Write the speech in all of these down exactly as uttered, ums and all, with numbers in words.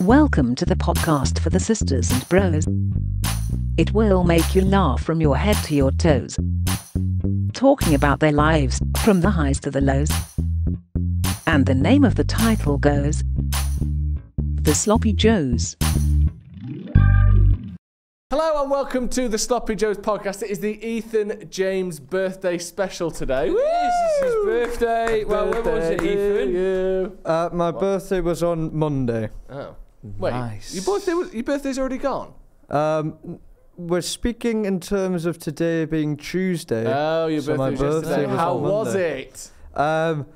Welcome to the podcast for the sisters and bros. It will make you laugh from your head to your toes. Talking about their lives, from the highs to the lows. And the name of the title goes, The Sloppy Joes. Hello and welcome to the Sloppy Joes podcast. It is the Ethan James birthday special today. Woo! It's his birthday. birthday. Well, when was it, Ethan? You. Uh, my what? birthday was on Monday. Oh, wait. Nice. Your birthday was, your birthday's already gone. Um, we're speaking in terms of today being Tuesday. Oh, your so birthday, my birthday was yesterday. Was How on was Monday. it? Um,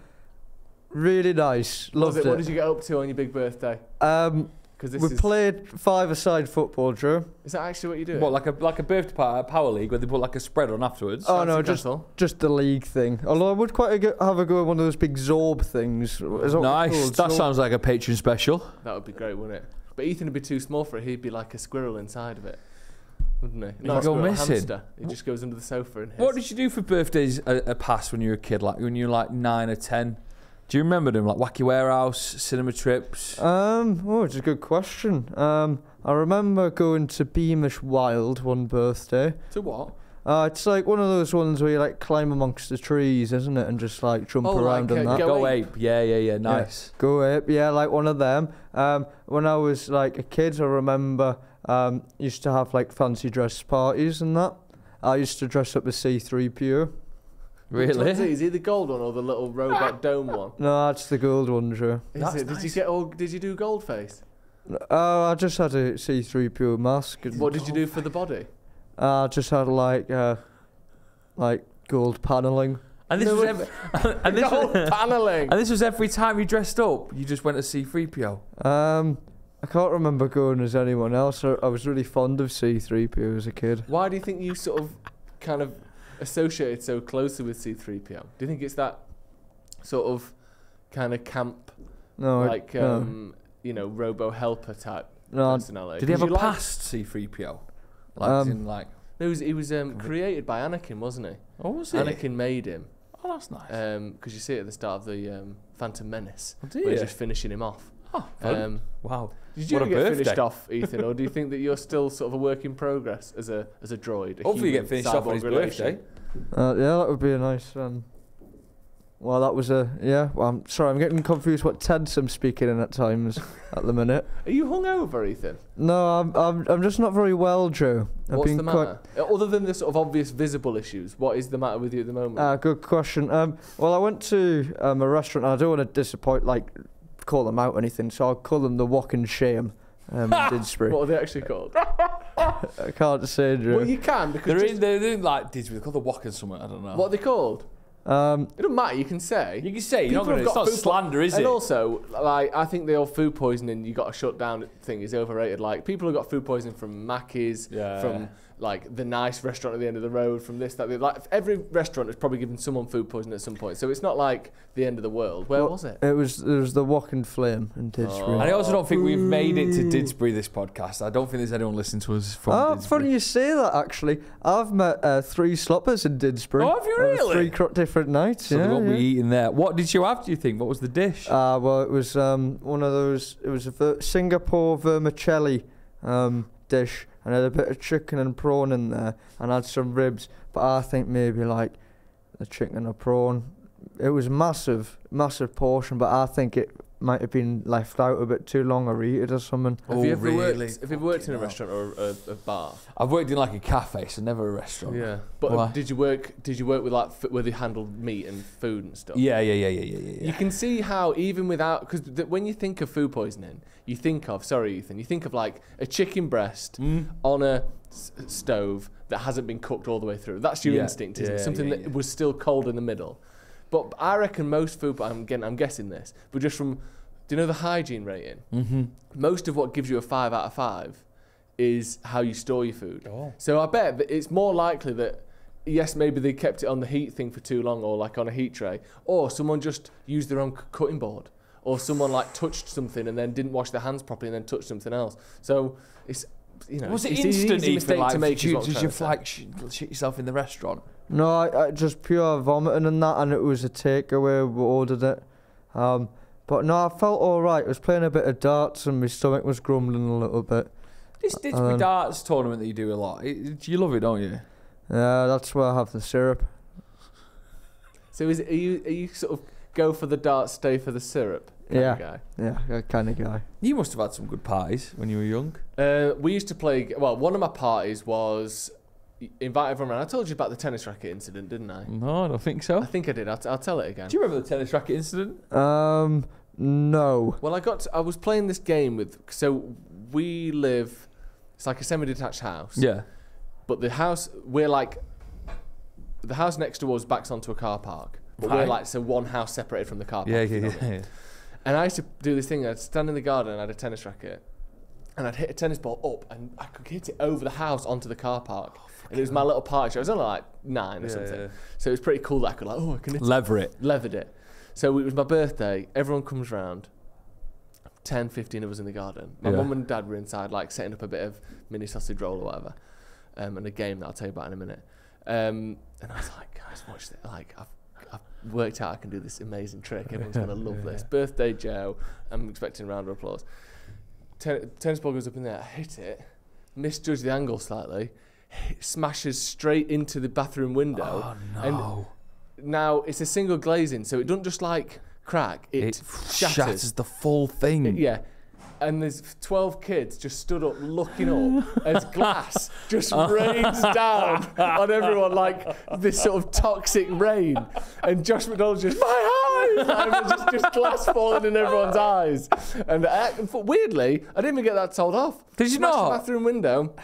really nice. Loved it. it. What did you get up to on your big birthday? Um. This we is played five-a-side football, Drew. Is that actually what you do? What, like a like a birthday party, a power league where they put like a spread on afterwards? Oh That's no, just castle. just the league thing. Although I would quite have a go at one of those big Zorb things. That nice. Cool? That Zorb. Sounds like a Patreon special. That would be great, wouldn't it? But Ethan would be too small for it. He'd be like a squirrel inside of it, wouldn't he? No, go missing. He just goes under the sofa and. Hits. What did you do for birthdays? A, a past when you were a kid, like when you were like nine or ten. Do you remember them, like Wacky Warehouse, cinema trips? Um, oh, it's a good question. Um, I remember going to Beamish Wild one birthday. To what? Uh, it's like one of those ones where you like climb amongst the trees, isn't it, and just like jump oh, around like, and uh, that. Go Ape, yeah, yeah, yeah, nice. Yeah. Go Ape, yeah, like one of them. Um, when I was like a kid, I remember um used to have like fancy dress parties and that. I used to dress up as C three P O. Really? Is he the gold one or the little robot dome one? No, that's the gold one, Drew. Is that's it? Nice. Did you get all? Did you do Goldface? No, oh, I just had a C three P O mask. And what did you do for the body? Uh, I just had like, uh, like gold panelling. And this no, was every, and this gold panelling. And this was every time you dressed up. You just went as C three P O. Um, I can't remember going as anyone else. I, I was really fond of C three P O as a kid. Why do you think you sort of, kind of? associated so closely with C three P O? Do you think it's that sort of kind of camp, no, like I, um, no. you know, robo helper type no, personality? Did he have a past C three P O? Like, um, in like no, he was um, created by Anakin, wasn't he? Oh, was he? Anakin made him. Oh, that's nice. Because um, you see it at the start of the um, Phantom Menace, oh, where he's just finishing him off. Oh, um, wow! Did you what get finished off, Ethan, or do you think that you're still sort of a work in progress as a as a droid? A Hopefully, you get finished off on his relation. birthday. Uh, yeah, that would be a nice. Um, well, that was a yeah. Well, I'm sorry, I'm getting confused what tense I'm speaking in at times at the minute. Are you hungover, Ethan? No, I'm I'm I'm just not very well, Joe. I've What's the matter? Other than the sort of obvious visible issues, what is the matter with you at the moment? Ah, uh, good question. Um, well, I went to um, a restaurant. And I don't want to disappoint, like. call them out or anything, so I'll call them the Walk and Shame um, Didsbury. What are they actually called? I can't say, Drew. Well, you can, because they're in, they're in like Didsbury, they're called the Walk and something, I don't know. What are they called? Um, it doesn't matter, you can say. You can say, you're not gonna, it's not slander, is it? And also, like, I think the old food poisoning, you got to shut down thing is overrated. Like, people who got food poisoning from Mackey's, yeah. from like the nice restaurant at the end of the road, from this, that, the, like, every restaurant has probably given someone food poisoning at some point. So it's not like the end of the world. Where well, was it? It was, it was the Walk and Flame in Didsbury. Oh. And I also don't think we've made it to Didsbury, this podcast. I don't think there's anyone listening to us from Oh, Didsbury. Funny you say that, actually. I've met uh, three sloppers in Didsbury. Oh, have you really? Three cr different nights. So yeah, they won't yeah. be eating there. What did you have, do you think? What was the dish? Uh, well, it was um, one of those, it was a ver Singapore vermicelli um, dish. And I had a bit of chicken and prawn in there, and I had some ribs, but I think maybe like the chicken or prawn. It was massive, massive portion, but I think it might have been left out a bit too long or eaten or something. Have oh, you ever really? worked, have you worked in a restaurant or a, a bar? I've worked in like a cafe, so never a restaurant. Yeah, but um, did you work? Did you work with like where they handled meat and food and stuff? Yeah, yeah, yeah, yeah, yeah, yeah. You can see how even without, because when you think of food poisoning, you think of sorry, Ethan, you think of like a chicken breast mm. on a s stove that hasn't been cooked all the way through. That's your yeah. instinct, isn't yeah, it? Something yeah, yeah. that was still cold in the middle. But I reckon most food, I'm, getting, I'm guessing this, but just from, do you know the hygiene rating? Mm-hmm. Most of what gives you a five out of five is how you store your food. Oh. So I bet that it's more likely that, yes, maybe they kept it on the heat thing for too long or like on a heat tray, or someone just used their own cutting board, or someone like touched something and then didn't wash their hands properly and then touched something else. So it's, you know, was it instant mistake like, to make? Did you, did you like sh shit yourself in the restaurant? No, I, I just pure vomiting and that, and it was a takeaway. We ordered it, um, But no, I felt alright. I was playing a bit of darts and my stomach was grumbling a little bit. This Didsbury um, darts tournament that you do a lot, it, you love it, don't you? Yeah, that's where I have the syrup. So is it, are you are you sort of go for the darts, stay for the syrup? Kind yeah, of guy? yeah, that kind of guy. You must have had some good parties when you were young. Uh, we used to play. Well, one of my parties was invite everyone around. I told you about the tennis racket incident, didn't I? No, I don't think so. I think I did. I'll, t I'll tell it again. Do you remember the tennis racket incident? Um, no. Well, I got. To, I was playing this game with. So we live. It's like a semi-detached house. Yeah. But the house we're like. The house next to us backs onto a car park. But right. We're like so one house separated from the car park. Yeah, yeah, yeah, yeah. And I used to do this thing, I'd stand in the garden and I had a tennis racket and I'd hit a tennis ball up and I could hit it over the house onto the car park. Oh, and it was my little party show. I was only like nine or yeah, something. Yeah. So it was pretty cool that I could like, oh, I can hit Lever it. it. Levered it. So it was my birthday. Everyone comes round. ten, fifteen of us in the garden. My yeah. mum and dad were inside like setting up a bit of mini sausage roll or whatever. Um, and a game that I'll tell you about in a minute. Um, and I was like, guys, watch this. Like, I've I've worked out I can do this amazing trick. Everyone's going to love yeah. this. Birthday Joe. I'm expecting a round of applause. Ten tennis ball goes up in there. I hit it. Misjudged the angle slightly. It smashes straight into the bathroom window. Oh, no. And now, it's a single glazing, so it doesn't just, like, crack. It, it shatters. shatters the full thing. It, yeah. And there's twelve kids just stood up looking up as glass just rains down on everyone like this sort of toxic rain. And Josh McDonald's just, my eyes! And it was just, just glass falling in everyone's eyes. And I, weirdly, I didn't even get that told off. Did you not? The bathroom window,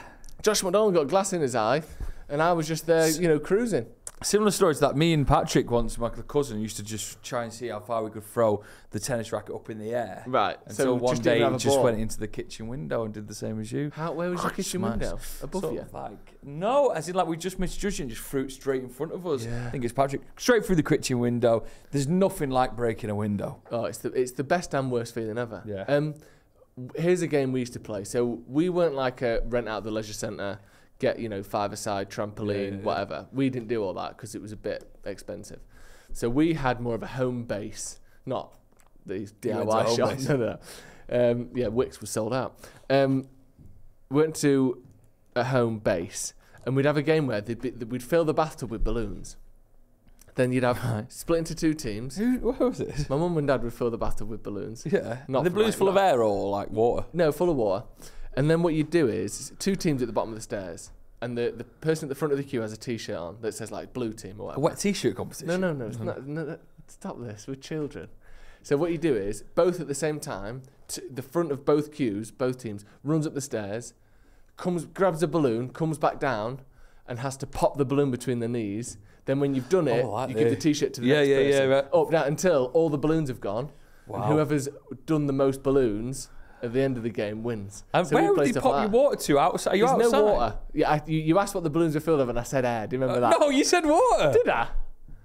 Josh McDonald got glass in his eye, and I was just there, you know, cruising. Similar story to that. Me and Patrick once, my cousin, used to just try and see how far we could throw the tennis racket up in the air. Right. And so one day he just went into the kitchen window and did the same as you. How? Where was your kitchen window? Above you? Like, no, as in like we just misjudged and just threw it straight in front of us. Yeah. I think it's Patrick. Straight through the kitchen window. There's nothing like breaking a window. Oh, it's the it's the best and worst feeling ever. Yeah. Um, here's a game we used to play. So we weren't like a rent out the leisure centre. Get, you know, five-a-side, trampoline, yeah, yeah, yeah. whatever. We didn't do all that because it was a bit expensive. So we had more of a home base, not these D I Y shops. No, no, no. Um, yeah, Wix was sold out. Um, went to a home base, and we'd have a game where they'd be, we'd fill the bathtub with balloons. Then you'd have right. split into two teams. Who what was it? My mum and dad would fill the bathtub with balloons. Yeah. Not the balloons like full that. of air or like water? No, full of water. And then what you do is two teams at the bottom of the stairs, and the the person at the front of the queue has a T-shirt on that says like blue team or whatever. A wet T-shirt competition. No, no, no, mm-hmm. not, no. Stop this. We're children. So what you do is both at the same time, t the front of both queues, both teams, runs up the stairs, comes grabs a balloon, comes back down, and has to pop the balloon between their knees. Then when you've done it, oh, like you give the T-shirt to the yeah, next yeah, person. Yeah, right. Up down until all the balloons have gone. Wow. And whoever's done the most balloons. At the end of the game, wins. And so where would they pop your water to? Outside? Are you There's outside? no water. Yeah, I, you, you asked what the balloons were filled with, and I said air. Do you remember uh, that? No, you said water. Did I?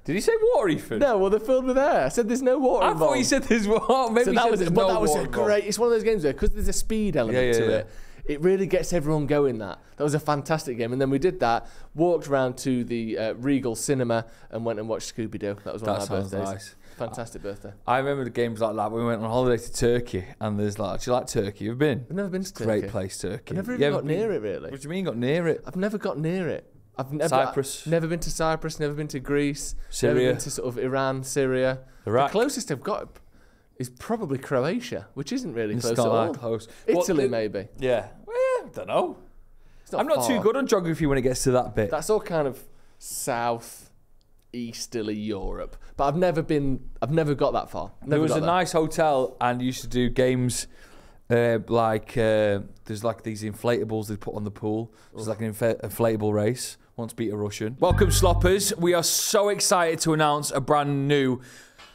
Did you say water, Ethan? No, well, they're filled with air. I said there's no water I involved. thought you said there's water. Maybe so that was, but no that was a great... It's one of those games where, because there's a speed element yeah, yeah, to yeah. it, it really gets everyone going, that. That was a fantastic game. And then we did that, walked round to the uh, Regal Cinema, and went and watched Scooby-Doo. That was one that of our birthdays. Nice. Fantastic birthday. I remember the games like that. We went on holiday to Turkey, and there's like, do you like Turkey? You've been? I've never been to Turkey. Great place, Turkey. I've never even got near it, really. What do you mean, got near it? I've never got near it. I've never. Cyprus. I've never been to Cyprus. Never been to Greece. Syria. Never been to sort of Iran, Syria. Iraq. The closest I've got is probably Croatia, which isn't really it's close not at all. Close. Italy, well, maybe. Yeah. Well, yeah, I don't know. It's not I'm far. not too good on geography when it gets to that bit. That's all kind of south. Easterly Europe, but I've never been. I've never got that far. Never there was a there. nice hotel, and used to do games uh, like uh, there's like these inflatables they put on the pool. There's like an inf inflatable race. Once beat a Russian. Welcome, Sloppers. We are so excited to announce a brand new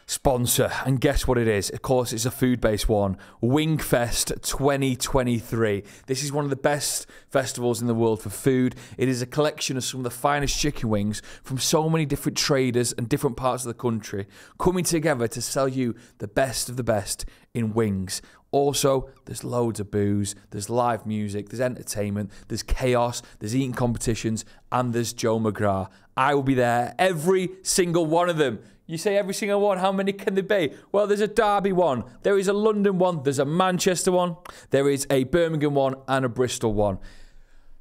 sponsor, and guess what it is? Of course, it's a food-based one. Wingfest twenty twenty-three. This is one of the best festivals in the world for food. It is a collection of some of the finest chicken wings from so many different traders and different parts of the country, coming together to sell you the best of the best in wings. Also, there's loads of booze, there's live music, there's entertainment, there's chaos, there's eating competitions, and there's Joe McGrath. I will be there. Every single one of them. You say every single one, how many can there be? Well, there's a Derby one, there is a London one, there's a Manchester one, there is a Birmingham one, and a Bristol one.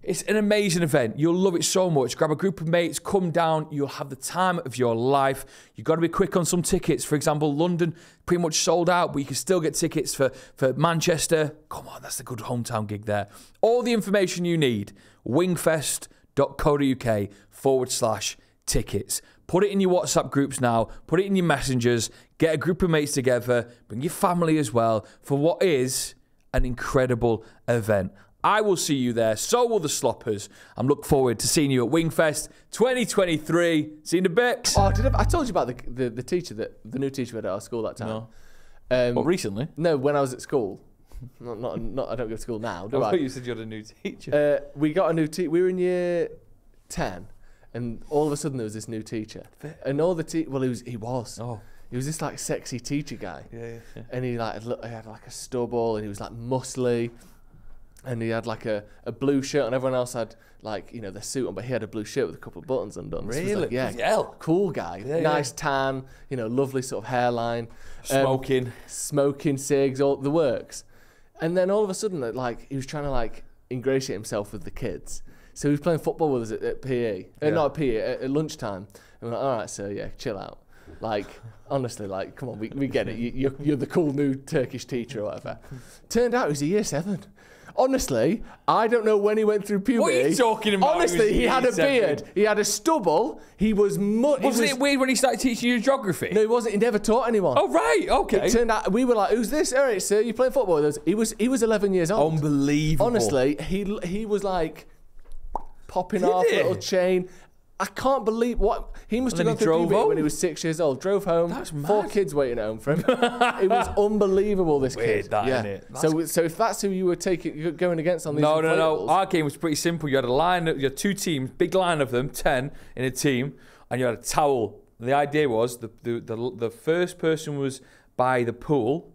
It's an amazing event. You'll love it so much. Grab a group of mates, come down. You'll have the time of your life. You've got to be quick on some tickets. For example, London pretty much sold out, but you can still get tickets for, for Manchester. Come on, that's a good hometown gig there. All the information you need, wingfest.co.uk forward slash tickets. Put it in your WhatsApp groups now. Put it in your messengers. Get a group of mates together. Bring your family as well for what is an incredible event. I will see you there. So will the Sloppers. I'm looking forward to seeing you at Wingfest twenty twenty-three. See you in a bit. Oh, did I, I told you about the, the the teacher that the new teacher we had at our school that time? No. Um, what, recently? No, when I was at school. Not not not. I don't go to school now. Do I? I thought you said you had a new teacher. Uh, we got a new teacher. We were in year ten, and all of a sudden there was this new teacher. And all the te well, he was he was. Oh. He was this like sexy teacher guy. Yeah, yeah, yeah. And he like he had like a stubble, and he was like muscly. And he had like a, a blue shirt, and everyone else had like, you know, their suit on, but he had a blue shirt with a couple of buttons undone. Really? So like, yeah, cool guy. Yeah, nice yeah. tan, you know, lovely sort of hairline. Smoking. Um, smoking cigs, all the works. And then all of a sudden, like, he was trying to like ingratiate himself with the kids. So he was playing football with us at, at P E. Yeah. Uh, not at P E, at, at lunchtime. And we're like, all right, so yeah, chill out. Like, honestly, like, come on, we, we get it. You, you're, you're the cool new Turkish teacher or whatever. Turned out he was a year seven. Honestly, I don't know when he went through puberty. What are you talking about? Honestly, he had a beard. He had a stubble. He was much... Wasn't it weird when he started teaching you geography? No, he wasn't. He never taught anyone. Oh, right. Okay. It turned out... We were like, who's this? All right, sir, you playing football with us? He was, he was eleven years old. Unbelievable. Honestly, he, he was like popping off a little chain. I can't believe what... He must have gone through puberty when he was six years old. Drove home. That's mad. Four kids waiting at home for him. It was unbelievable, this kid. Weird, that, yeah. innit? So, so if that's who you were taking, going against on these... No, no, no. Our game was pretty simple. You had a line... You had two teams, big line of them, ten in a team, and you had a towel. And the idea was the, the, the, the first person was by the pool,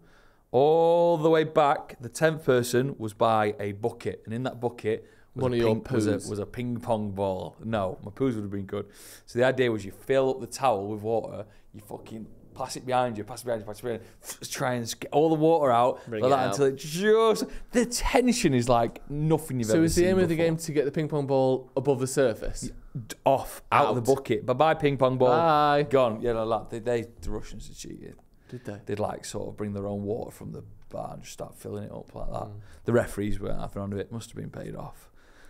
all the way back. The tenth person was by a bucket. And in that bucket... One of your poos was a, was a ping pong ball. No, my poos would have been good. So the idea was you fill up the towel with water, you fucking pass it behind you, pass it behind you, pass it behind you, try and get all the water out, like that, until it just... The tension is like nothing you've ever seen. So is the aim of the game to get the ping pong ball above the surface? Off, out, out of the bucket. Bye-bye ping pong ball. Bye. Gone. Yeah, like, they, they, the Russians are cheating. Did they? They'd like sort of bring their own water from the bar and just start filling it up like that. Mm. The referees weren't having on to it. Must have been paid off.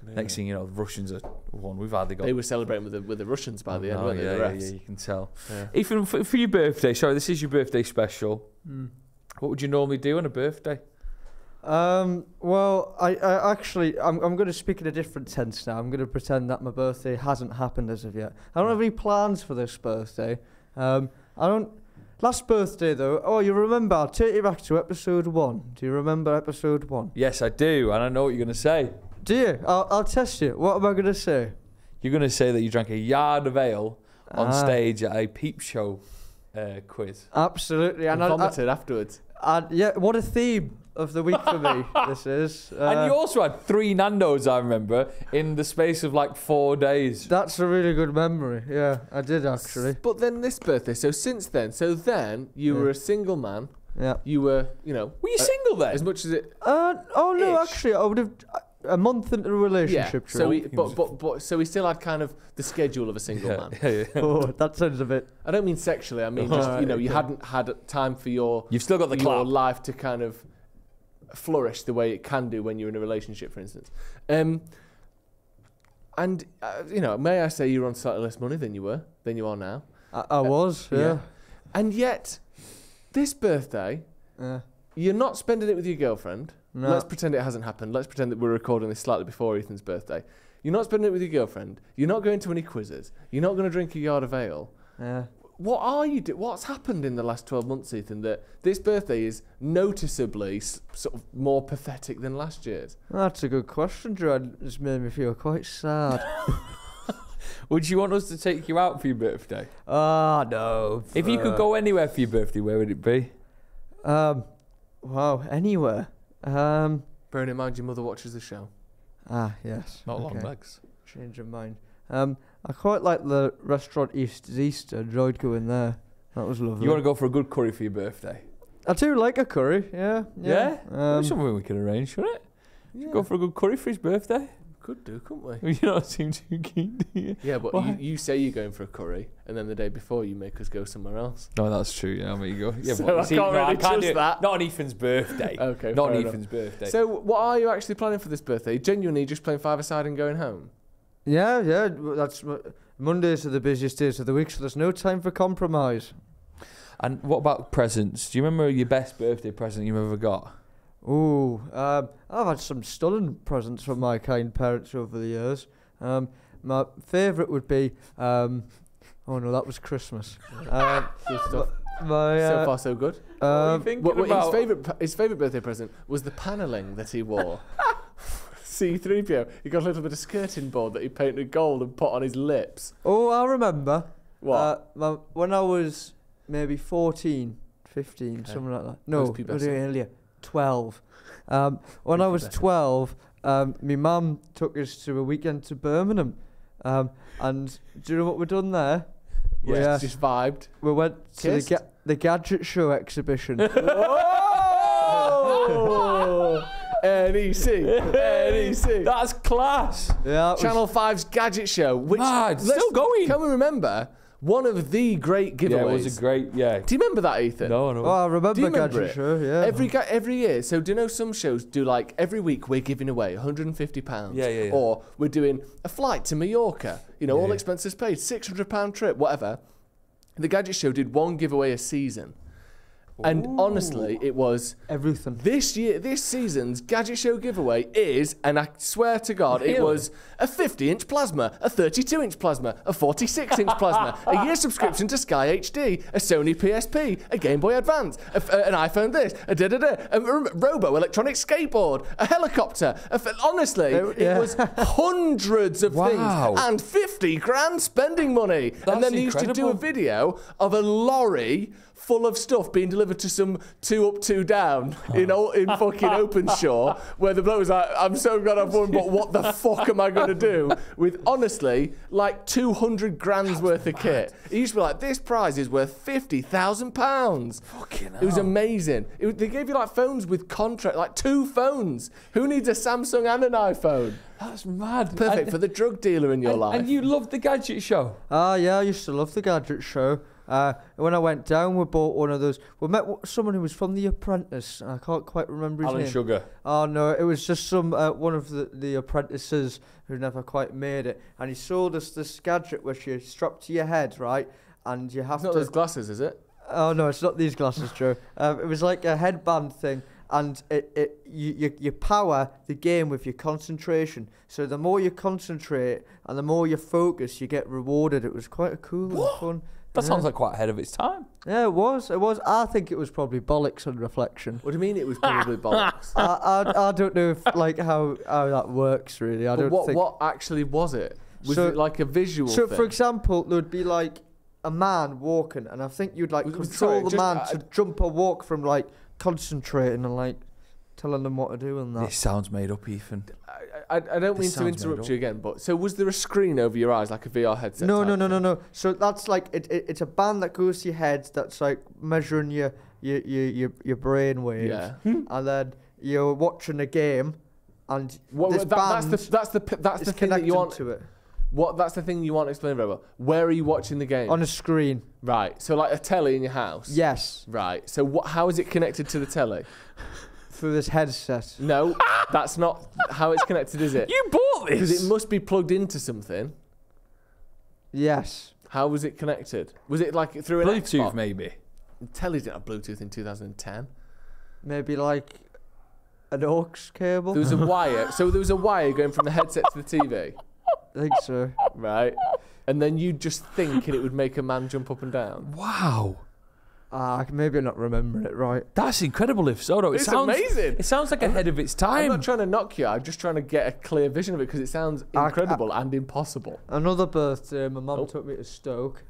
Yeah. Next thing you know, the Russians are one. We've hardly got. They were celebrating with the with the Russians by the end, oh, weren't yeah, they? The yeah, yeah, you can tell. Yeah. Ethan, for, for your birthday, sorry, this is your birthday special. Mm. What would you normally do on a birthday? Um, well, I, I actually, I'm, I'm going to speak in a different tense now. I'm going to pretend that my birthday hasn't happened as of yet. I don't have any plans for this birthday. Um, I don't. Last birthday, though, oh, you remember, I'll take you back to episode one. Do you remember episode one? Yes, I do, and I know what you're going to say. Do you? I'll, I'll test you. What am I going to say? You're going to say that you drank a yard of ale on ah. stage at a peep show uh, quiz. Absolutely. And, and I vomited I, afterwards. I, yeah, what a theme of the week for me, this is. Uh, and you also had three Nando's, I remember, in the space of like four days. That's a really good memory. Yeah, I did actually. But then this birthday, so since then, so then you yeah. were a single man. Yeah. You were, you know. Were you uh, single then? As much as it. Uh, oh no, ish. actually, I would have. A month into a relationship, yeah. So he, but, but, but, so he still had kind of the schedule of a single yeah, man. Yeah, yeah. Oh, that sounds a bit. I don't mean sexually. I mean, just, right, you know, you yeah. hadn't had time for your. You've still got the your life to kind of flourish the way it can do when you're in a relationship, for instance. Um, and uh, you know, may I say, you were on slightly less money than you were than you are now. I, I uh, was, yeah. yeah. And yet, this birthday, yeah. you're not spending it with your girlfriend. No. Let's pretend it hasn't happened. Let's pretend that we're recording this slightly before Ethan's birthday. You're not spending it with your girlfriend. You're not going to any quizzes. You're not going to drink a yard of ale. Yeah. What are you do? What's happened in the last twelve months, Ethan, that this birthday is noticeably s sort of more pathetic than last year's? That's a good question, Drew. It's made me feel quite sad. Would you want us to take you out for your birthday? Ah, oh, no. If you could go anywhere for your birthday, where would it be? Um, wow, anywhere. Um, Bearing in mind your mother watches the show. Ah, yes. Not okay. Long legs. Change of mind. Um, I quite like the restaurant Easter's Easter. I enjoyed going there. That was lovely. You want to go for a good curry for your birthday? I do like a curry, yeah. Yeah? yeah? Um, That's something we could arrange, shouldn't it? Yeah. Should go for a good curry for his birthday? Could do, couldn't we? Well, you don't seem too keen, do you? Yeah, but you, you say you're going for a curry, and then the day before you make us go somewhere else. No, that's true. Yeah, I'll make you go. Yeah, so but I, see, can't no, really I can't really trust that. Not on Ethan's birthday. Okay, not on enough. Ethan's birthday. So, what are you actually planning for this birthday? Genuinely, just playing five-a-side and going home? Yeah, yeah. That's Mondays are the busiest days of the week, so there's no time for compromise. And what about presents? Do you remember your best birthday present you've ever got? Ooh, um, I've had some stunning presents from my kind parents over the years. Um, my favourite would be, um, oh no, that was Christmas. Uh, my, uh, so far so good. Um, what what his favourite his favourite birthday present was the panelling that he wore. C three P O. He got a little bit of skirting board that he painted gold and put on his lips. Oh, I remember. What? Uh, my, when I was maybe fourteen, fifteen, okay. something like that. No, it was earlier. twelve. Um, when I was twelve, um, my mum took us to a weekend to Birmingham. Um, and do you know what we done there? Yeah, we, uh, just vibed. We went Kissed. to the, ga the gadget show exhibition. Whoa! N E C, N E C. That's class. Yeah, that Channel five's gadget show, which Mad, still going. Can we remember? One of the great giveaways. Yeah, it was a great, yeah. Do you remember that, Ethan? No, no. Oh, I remember, do you remember Gadget it? Show, yeah. Every, every year, so do you know some shows do like, every week we're giving away a hundred and fifty pounds. Yeah, yeah, yeah. Or we're doing a flight to Mallorca, you know, yeah, all yeah. expenses paid, six hundred pound trip, whatever. The Gadget Show did one giveaway a season. Ooh. And honestly, it was... Everything. This year, this season's Gadget Show giveaway is, and I swear to God, really? It was a fifty inch plasma, a thirty-two inch plasma, a forty-six inch plasma, a year subscription to Sky H D, a Sony P S P, a Game Boy Advance, a, a, an iPhone this, a da-da-da, a robo electronic skateboard, a helicopter. A honestly, it, yeah. it was hundreds of wow. things and fifty grand spending money. That's and then they incredible. Used to do a video of a lorry full of stuff being delivered to some two up, two down in all, in fucking Openshaw, where the bloke was like, I'm so glad I've won, but what the fuck am I going to do with, honestly, like two hundred grand's That's worth mad. Of kit. It used to be like, this prize is worth fifty thousand pounds. Fucking hell. It was amazing. It, they gave you like phones with contract, like two phones. Who needs a Samsung and an iPhone? That's mad. Perfect and, for the drug dealer in your and, life. And you loved the gadget show. Ah, uh, yeah, I used to love the gadget show. Uh, when I went down, we bought one of those. We met someone who was from The Apprentice. I can't quite remember his Alan name. Alan Sugar. Oh, no, it was just some uh, one of the, the apprentices who never quite made it. And he sold us this gadget which you strap to your head, right? And you have it's to... It's not those glasses, is it? Oh, no, it's not these glasses, Joe. Um, it was like a headband thing. And it, it you, you, you power the game with your concentration. So the more you concentrate and the more you focus, you get rewarded. It was quite a cool and fun... That yeah. sounds like quite ahead of its time. Yeah, it was. It was. I think it was probably bollocks on reflection. What do you mean it was probably bollocks? I, I I don't know if, like how how that works really. I but don't what think... what actually was it? Was so, it like a visual? So thing? For example, there would be like a man walking, and I think you'd like was, control sorry, the just, man uh, to jump or walk from like concentrating and like telling them what to do and that. This sounds made up, Ethan. I, I, I don't this mean to interrupt you again, but so was there a screen over your eyes, like a V R headset? No, no, no, no, no. So that's like it, it, it's a band that goes to your head that's like measuring your your your your, your brain waves, yeah. and then you're watching a game, and well, this that, band that's the that's the that's the thing that you want to it. What that's the thing you want to explain very well. Where are you watching the game? On a screen. Right. So like a telly in your house. Yes. Right. So what? How is it connected to the telly? Through this headset. No, that's not how it's connected, is it? You bought this! Because it must be plugged into something. Yes. How was it connected? Was it like through an Bluetooth, maybe? Telly didn't have Bluetooth in two thousand ten. Maybe like an aux cable? There was a wire. So there was a wire going from the headset to the T V? I think so. Right. And then you just think and it would make a man jump up and down. Wow. Ah, uh, maybe I'm not remembering it right. That's incredible if so, though. It it's sounds, amazing. It sounds like ahead of its time. I'm not trying to knock you. I'm just trying to get a clear vision of it because it sounds incredible I, I, and impossible. Another birthday, my mum oh. took me to Stoke.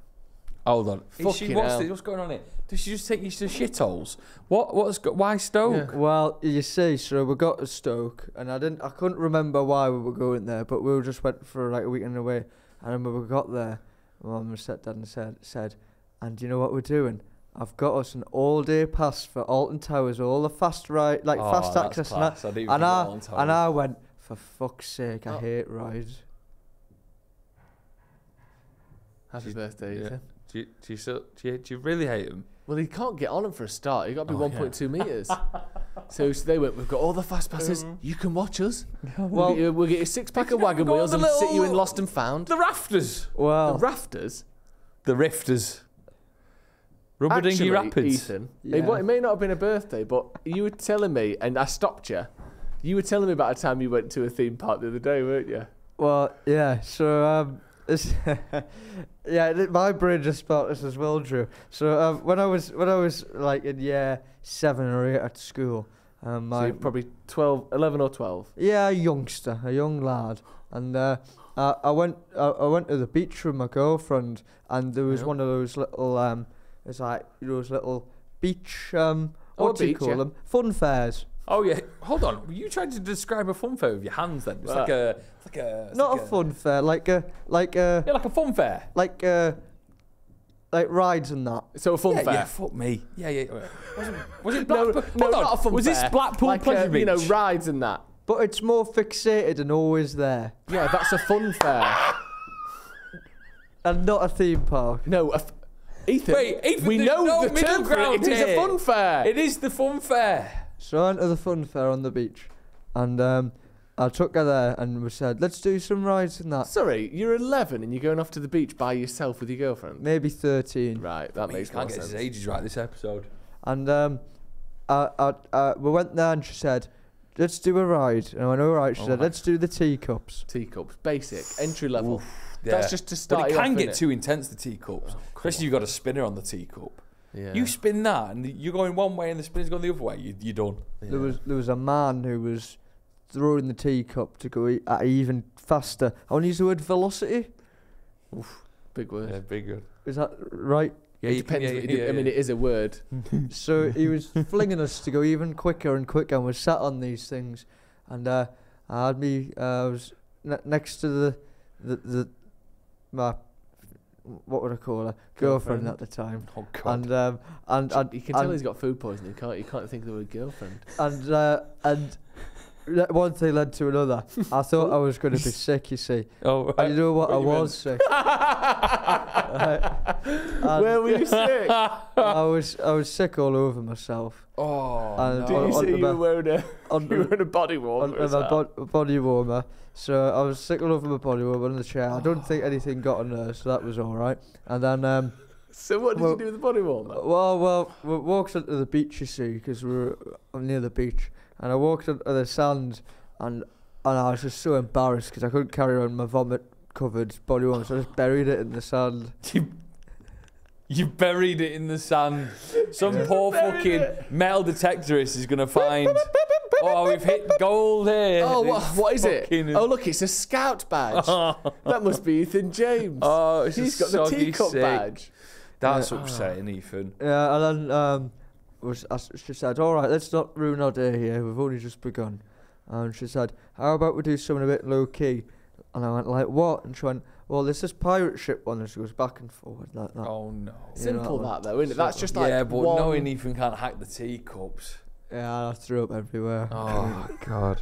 Hold on. Fucking she, what's, this, what's going on here? Does she just take you to shitholes? What, what's go, why Stoke? Yeah. Well, you see, so we got to Stoke, and I, didn't, I couldn't remember why we were going there, but we just went for like a weekend away. I remember we got there, my mum and stepdad and said, said, and do you know what we're doing? I've got us an all-day pass for Alton Towers, all the fast ride, like oh, fast access, and I, I and, I, and I went, for fuck's sake, oh. I hate rides. Happy birthday, Ethan. Yeah. Do you do you, still, do you do you really hate him? Well, he can't get on him for a start. He got to be oh, one point two yeah. meters. So, so they went, we've got all the fast passes. Mm. You can watch us. Well, we'll, get you, we'll get you six pack of wagon wheels and sit you in Lost and Found. The rafters. Wow. The rafters. The rifters. Rubber dinghy rapids. Ethan, yeah. it, it may not have been a birthday, but you were telling me, and I stopped you. You were telling me about a time you went to a theme park the other day, weren't you? Well, yeah. So. Um, yeah, my brain just felt this as well, Drew. So um, when I was when I was like in year seven or eight at school, um, so you're probably twelve, eleven or twelve. Yeah, a youngster, a young lad, and uh, I, I went I, I went to the beach with my girlfriend, and there was yeah. one of those little um, it's like those little beach um, oh, what do beach, you call yeah. them? Fun fairs. Oh yeah, hold on. Were you trying to describe a fun fair with your hands then? It's right. like a, it's like a, it's not like a, a fun fair, like a, like a. Yeah, like a fun fair. Like a, like rides and that. So a fun yeah, fair. Yeah, fuck me. Yeah, yeah. Was it, was it Blackpool? No, no, hold on. Not a fun was fair. this Blackpool like Pleasure a, Beach? You know, rides and that. But it's more fixated and always there. Yeah, that's a fun fair. And not a theme park. No. A f Ethan. Wait, Ethan. We know no the middle ground. It is a fun fair. It is the fun fair. So I went to the fun fair on the beach, and um, I took her there, and we said, let's do some rides and that. Sorry, you're eleven and you're going off to the beach by yourself with your girlfriend? Maybe thirteen. Right, that I mean, makes more sense. You can't get his ages right this episode. And um, I, I, I, we went there and she said, let's do a ride. And I went, all right, she oh said, let's do the teacups. Teacups, basic, entry level. Oof, yeah. That's just to start but it can off, get it? too intense, the teacups. Oh, especially you've got a spinner on the teacup. Yeah. You spin that and you're going one way and the spinner's going the other way, you, you're done. Yeah. There was there was a man who was throwing the teacup to go e at even faster. I want to use the word velocity. Oof, big word. Yeah, big word. Is that right? Yeah, it depends. Can, yeah, yeah, yeah. I mean, it is a word. So he was flinging us to go even quicker and quicker, and we sat on these things. And uh, I had me, uh, I was ne next to the, the, the my. What would I call her? Girlfriend, girlfriend at the time. Oh God! And um, and, and you can tell and he's got food poisoning. Can't you? Can't think of the word girlfriend. And uh, and one thing led to another. I thought I was going to be sick. You see. Oh. Right. And you know what? what I was meant? sick. Right. Where were you sick? I was I was sick all over myself. Oh. And no. on, Did you see you were wearing a on, you were in a body warmer? On my bo body warmer. So I was sick all over my body while I was in the chair. I don't think anything got on her, so that was all right. And then... Um, so what did well, you do with the body warmer? Well, well, we walked onto the beach, you see, because we were near the beach. And I walked onto the sand, and, and I was just so embarrassed because I couldn't carry on my vomit-covered body warmer, so I just buried it in the sand. You, you buried it in the sand. Some poor fucking it. metal detectorist is going to find... Oh, we've hit gold here. Oh, what, what is it? Oh, look, it's a scout badge. That must be Ethan James. Oh, it's he's got the teacup sick. badge. That's yeah. upsetting, Ethan. Yeah, and then um, was, I, she said, all right, let's not ruin our day here. We've only just begun. And she said, how about we do something a bit low-key? And I went, like, what? And she went, well, there's this pirate ship one, and she goes back and forward like that. Oh, no. Simple, you know, that, though, isn't it? That's just like Yeah, but one... knowing Ethan can't hack the teacups... Yeah, I threw up everywhere. Oh, God.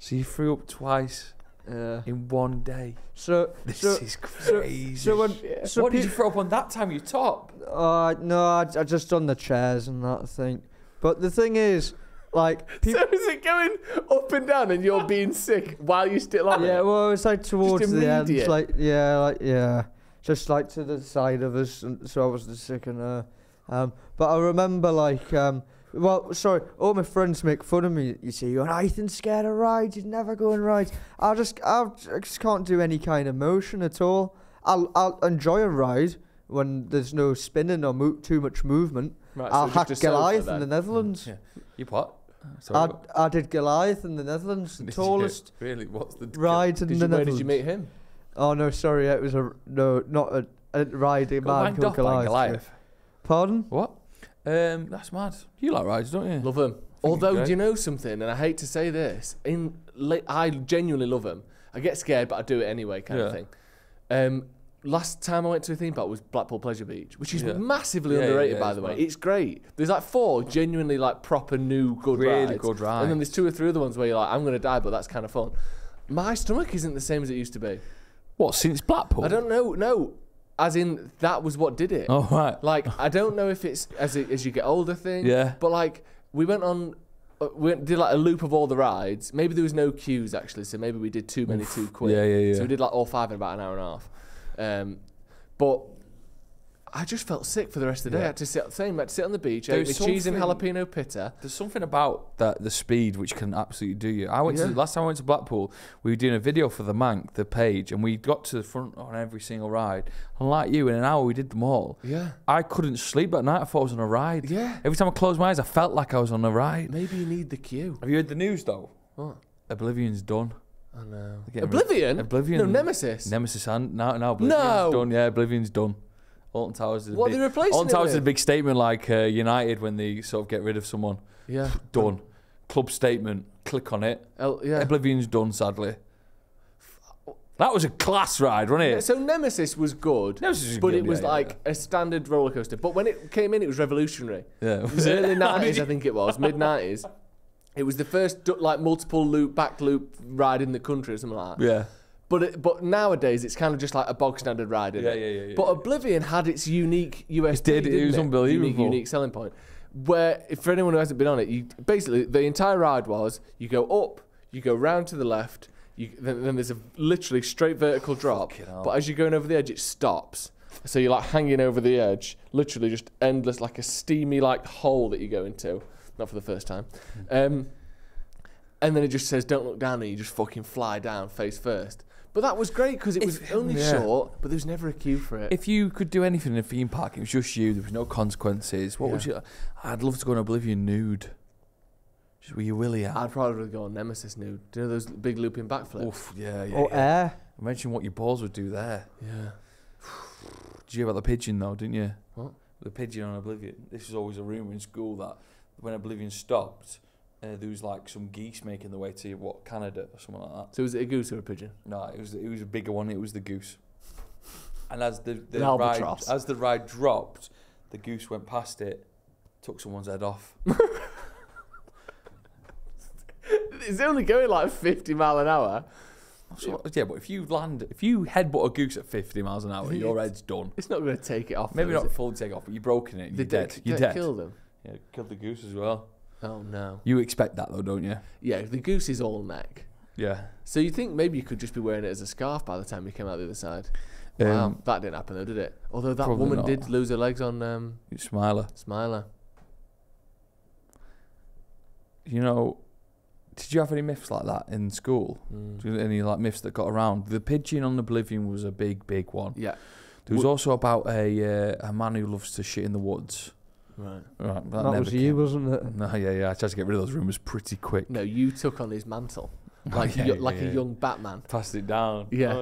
So you threw up twice yeah. in one day. So This so, is crazy. So, so when, yeah. so what did you throw up on that time, you top? Uh, no, I, I just done the chairs and that thing. But the thing is, like... So is it going up and down and you're being sick while you're still on yeah, it? Yeah, well, it's like towards the end. It's like, yeah, like, yeah. Just like to the side of us, and so I wasn't sick and uh, um, But I remember, like... Um, Well, sorry, all my friends make fun of me, you see. You're oh, Ethan's scared of rides, you'd never go on rides. I just I just can't do any kind of motion at all. I'll, I'll enjoy a ride when there's no spinning or mo too much movement. Right, so I'll hack Goliath in the Netherlands. Mm, yeah. You what? Sorry, I, what? I did Goliath in the Netherlands, the tallest you, really? What's the, ride in the you, Netherlands. Where did you meet him? Oh, no, sorry, it was a, no, not a, a ride, a man called Goliath. Goliath. Pardon? What? Um, that's mad. You like rides, don't you? Love them. Although, do you know something? And I hate to say this, in I genuinely love them. I get scared, but I do it anyway, kind yeah. of thing. Um, last time I went to a theme park was Blackpool Pleasure Beach, which is yeah. massively yeah, underrated, yeah, yeah, by the way. Mad. It's great. There's like four genuinely like proper new good really rides. good rides. And then there's two or three other ones where you're like, I'm going to die, but that's kind of fun. My stomach isn't the same as it used to be. What, since Blackpool? I don't know. No, as in that was what did it. Oh, right. Like, I don't know if it's as it, as you get older thing. Yeah. But like, we went on, uh, we went, did like a loop of all the rides. Maybe there was no queues actually, so maybe we did too many Oof. too quick. Yeah, yeah, yeah. So we did like all five in about an hour and a half. Um, but I just felt sick for the rest of the day. Yeah. I had to sit, same, I had to sit on the beach, ate my cheese and jalapeno pita. There's something about that, the speed, which can absolutely do you. I went yeah. to, last time I went to Blackpool, we were doing a video for the Manc, the page, and we got to the front on every single ride. And like you, in an hour, we did them all. Yeah. I couldn't sleep that night. I thought I was on a ride. Yeah. Every time I closed my eyes, I felt like I was on a ride. Maybe you need the queue. Have you heard the news, though? What? Oblivion's done. I know. Oblivion? Oblivion. No, Nemesis. Nemesis and now now Oblivion's no. done. Yeah, Oblivion's done. Alton Towers is. What big, are they replacing? Alton Towers is a big statement, like uh, United when they sort of get rid of someone. Yeah. Done. Club statement. Click on it. El, yeah. Oblivion's done. Sadly. That was a class ride, wasn't it? Yeah, so Nemesis was good, Nemesis was but good, it was yeah, like yeah. a standard roller coaster. But when it came in, it was revolutionary. Yeah. Was it? Early nineties, I think it was. Mid nineties. It was the first like multiple loop, back loop ride in the country or something like that. Yeah. But it, but nowadays it's kind of just like a bog standard ride. Isn't yeah, it? yeah, yeah, yeah. But Oblivion yeah. had its unique U S P. It did. Didn't it was it? unbelievable. Unique, unique selling point. Where if for anyone who hasn't been on it, you basically the entire ride was you go up, you go round to the left, you then, then there's a literally straight vertical drop. But as you're going over the edge, it stops. So you're like hanging over the edge, literally just endless, like a steamy like hole that you go into. Not for the first time. Um, and then it just says, don't look down, and you just fucking fly down face first. But that was great because it was if, only yeah. short, but there was never a queue for it. If you could do anything in a theme park, it was just you, there was no consequences. What yeah. would you... I'd love to go on Oblivion nude. Just were you willy at? I'd probably go on Nemesis nude. Do you know those big looping backflips? Oof, yeah, yeah. Or yeah. air. Imagine what your balls would do there. Yeah. Did you hear about the pigeon though, didn't you? What? The pigeon on Oblivion. This was always a rumour in school that when Oblivion stopped, uh, there was like some geese making their way to what Canada or something like that. So was it a goose or a pigeon? No, it was it was a bigger one. It was the goose. And as the, the ride as the ride dropped, the goose went past it, took someone's head off. It's only going like fifty mile an hour. Sure. Yeah, but if you land, if you headbutt a goose at fifty miles an hour, it's, your head's done. It's not going to take it off. Maybe though, not fully take it off, but you've broken it. And you're dead. You're dead. Kill them. Yeah, killed the goose as well. Oh no! You expect that though, don't you? Yeah, the goose is all neck. Yeah. So you think maybe you could just be wearing it as a scarf by the time you came out the other side? Um, wow, that didn't happen though, did it? Although that woman not. did lose her legs on um, Smiler. Smiler. You know, did you have any myths like that in school? Mm. Any like myths that got around? The pigeon on Oblivion was a big, big one. Yeah. There was w also about a uh, a man who loves to shit in the woods. Right, right. That, that was came. you, wasn't it? No, yeah, yeah. I tried to get rid of those rumours pretty quick. No, you took on his mantle, like yeah, like yeah. a young Batman. Passed it down. Yeah,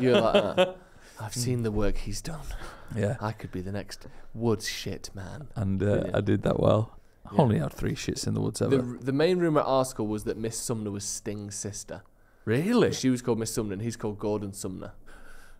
you're like, ah, I've seen the work he's done. Yeah, I could be the next woods shit man. And uh, yeah. I did that well. Yeah. I only had three shits in the woods ever. The, the main rumour at our school was that Miss Sumner was Sting's sister. Really? She was called Miss Sumner, and he's called Gordon Sumner.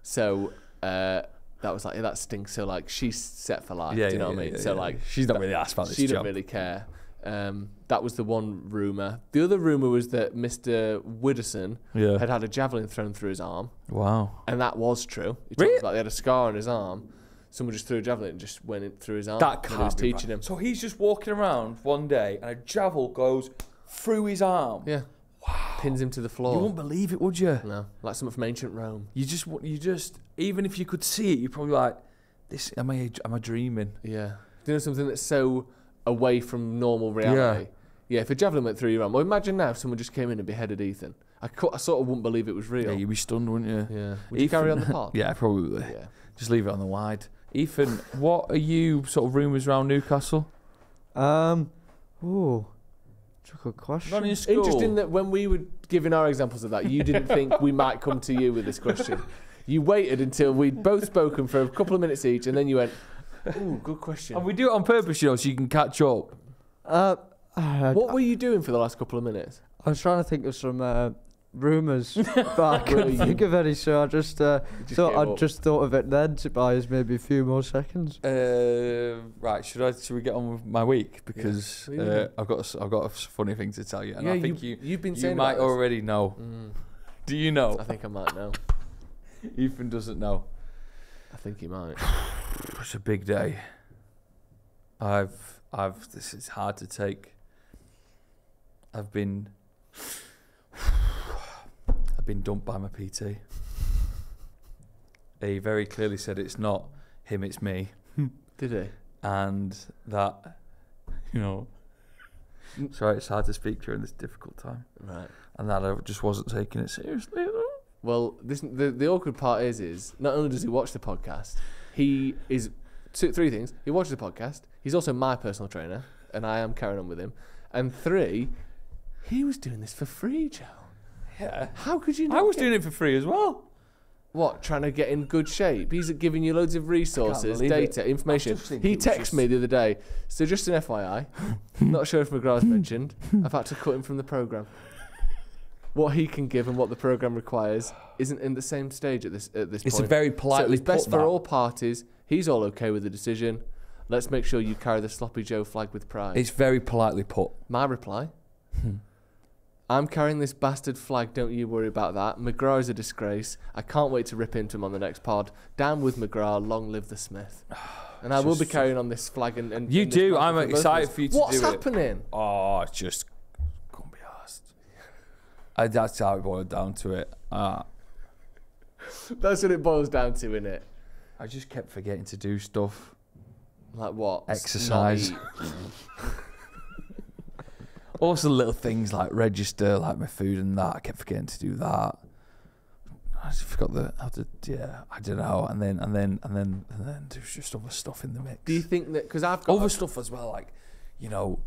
So. Uh, That was like, yeah, that's Sting. So, like, she's set for life. Yeah, do you know yeah, what I mean? Yeah, so, yeah. like, she's not really asked about this. She didn't really care. Um, that was the one rumour. The other rumour was that Mister Widdowson yeah. had had a javelin thrown through his arm. Wow. And that was true. He really? Like, they had a scar on his arm. Someone just threw a javelin and just went in through his arm. That can't was be teaching right. him. So, he's just walking around one day and a javel goes through his arm. Yeah. Wow. Pins him to the floor. You wouldn't believe it, would you? No, like something from ancient Rome. You just, you just, even if you could see it, you're probably like, "This, am I, am I dreaming?" Yeah. Do you know something that's so away from normal reality? Yeah. Yeah. If a javelin went through your arm, well, imagine now if someone just came in and beheaded Ethan. I, I sort of wouldn't believe it was real. Yeah, you'd be stunned, wouldn't you? Yeah. Would Ethan, you carry on the pod? Yeah, probably. Yeah. Just leave it on the wide. Ethan, what are you sort of rumours around Newcastle? Um. Ooh. Good question. Not in school. Interesting that when we were giving our examples of that, you didn't think we might come to you with this question. You waited until we'd both spoken for a couple of minutes each, and then you went, "Ooh, good question." And we do it on purpose, you know, so you can catch up. Uh, uh, what were you doing for the last couple of minutes? I was trying to think of some uh, rumours, but I couldn't think of any, so I just uh, just thought I'd up. just thought of it then to buy us maybe a few more seconds. Uh, right, should I? Should we get on with my week? Because yeah. uh, I've got a, I've got a funny thing to tell you, and yeah, I think you, you you've been you saying might already know. Mm. Do you know? I think I might know. Ethan doesn't know. I think he might. It's a big day. I've I've this is hard to take. I've been. I've been dumped by my P T. He very clearly said it's not him, it's me. Did he? And that, you know, sorry, it's hard to speak during this difficult time. Right. And that I just wasn't taking it seriously at all. Well, this, the the awkward part is is not only does he watch the podcast, he is two, three things. He watches the podcast. He's also my personal trainer, and I am carrying on with him. And three, he was doing this for free, Joe. Yeah. How could you not? I was doing it for free as well. What? Trying to get in good shape? He's giving you loads of resources, data, it. information. He texted me the other day. So just an F Y I, not sure if McGrath's mentioned, I've had to cut him from the programme. What he can give and what the programme requires isn't in the same stage at this at this it's point. It's a very politely so it's best for that. all parties. He's all okay with the decision. Let's make sure you carry the Sloppy Joe flag with pride. It's very politely put. My reply? Hmm. I'm carrying this bastard flag, don't you worry about that. McGrath is a disgrace. I can't wait to rip into him on the next pod. Down with McGrath, long live the Smith. And I will be carrying on this flag. And, and You and do, I'm excited for you to What's do What's happening? It. Oh, it's just, couldn't be arsed. That's how it boiled down to it. Uh, that's what it boils down to, innit? I just kept forgetting to do stuff. Like what? Exercise. Also little things like register, like my food and that. I kept forgetting to do that. I just forgot the how to. Yeah, I don't know. And then and then and then and then there's just other stuff in the mix. Do you think that? Because I've got other stuff as well. Like, you know,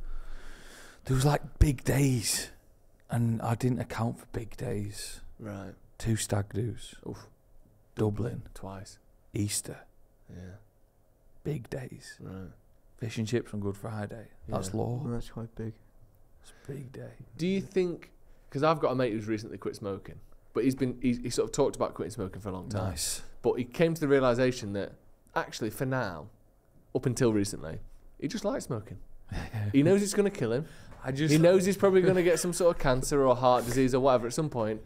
there was like big days, and I didn't account for big days. Right. Two stag do's. Oof. Dublin twice. Easter. Yeah. Big days. Right. Fish and chips on Good Friday. Yeah. That's law. Well, that's quite big. It's a big day. Do you think, because I've got a mate who's recently quit smoking, but he's been, he's, he sort of talked about quitting smoking for a long time. Nice. But he came to the realisation that actually for now, up until recently, he just likes smoking. He knows it's going to kill him. I just, he knows he's probably going to get some sort of cancer or heart disease or whatever at some point.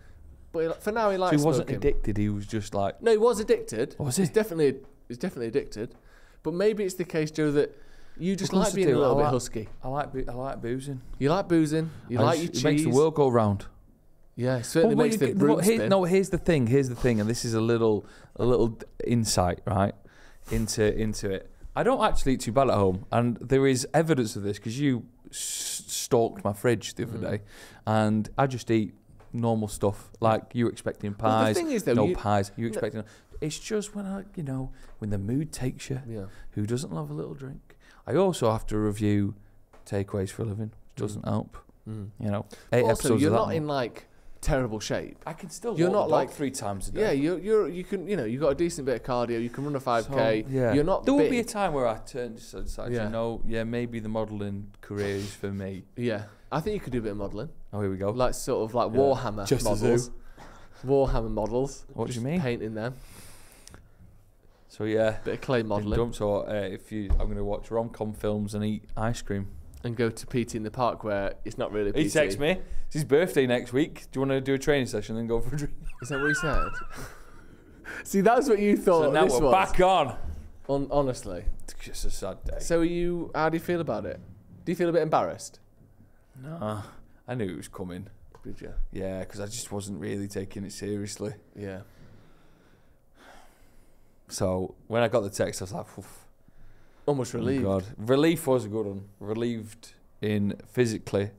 But for now, he likes smoking. So he wasn't smoking. addicted, he was just like... No, he was addicted. Was he? He's definitely, he's definitely addicted. But maybe it's the case, Joe, that... You just like being a little bit husky. I like I like boozing. You like boozing. You like your cheese. It makes the world go round. Yeah, it certainly makes the roots thin. No, here's the thing. Here's the thing, and this is a little a little insight, right, into into it. I don't actually eat too bad at home, and there is evidence of this because you stalked my fridge the other day, and I just eat normal stuff like you were expecting pies. Well, the thing is, though, no pies. You were expecting. It's just when I, you know, when the mood takes you. Yeah. Who doesn't love a little drink? I also have to review takeaways for a living, which doesn't mm. help. Mm. You know, eight also, episodes you're of that not in like terrible shape. I can still. You're not like three times a day. Yeah, you're you're you can you know you've got a decent bit of cardio. You can run a five k. So, yeah. You're not. There big. will be a time where I turn to decide, yeah. you know, yeah, maybe the modelling career is for me. Yeah, I think you could do a bit of modelling. Oh, here we go. Like sort of like yeah. Warhammer Just models. Warhammer models. What Just do you mean? Painting them. So yeah, bit of clay modelling. So uh, if you, I'm going to watch rom-com films and eat ice cream and go to P T in the park where it's not really P T. He texts me. It's his birthday next week. Do you want to do a training session and go for a drink? Is that what he said? See, that's what you thought. So now this we're was. back on. on. Honestly, it's just a sad day. So are you? How do you feel about it? Do you feel a bit embarrassed? No, I knew it was coming. Did you? Yeah, because I just wasn't really taking it seriously. Yeah. So when I got the text, I was like, oof. Almost relieved. Oh God. Relief was a good one. Relieved in physically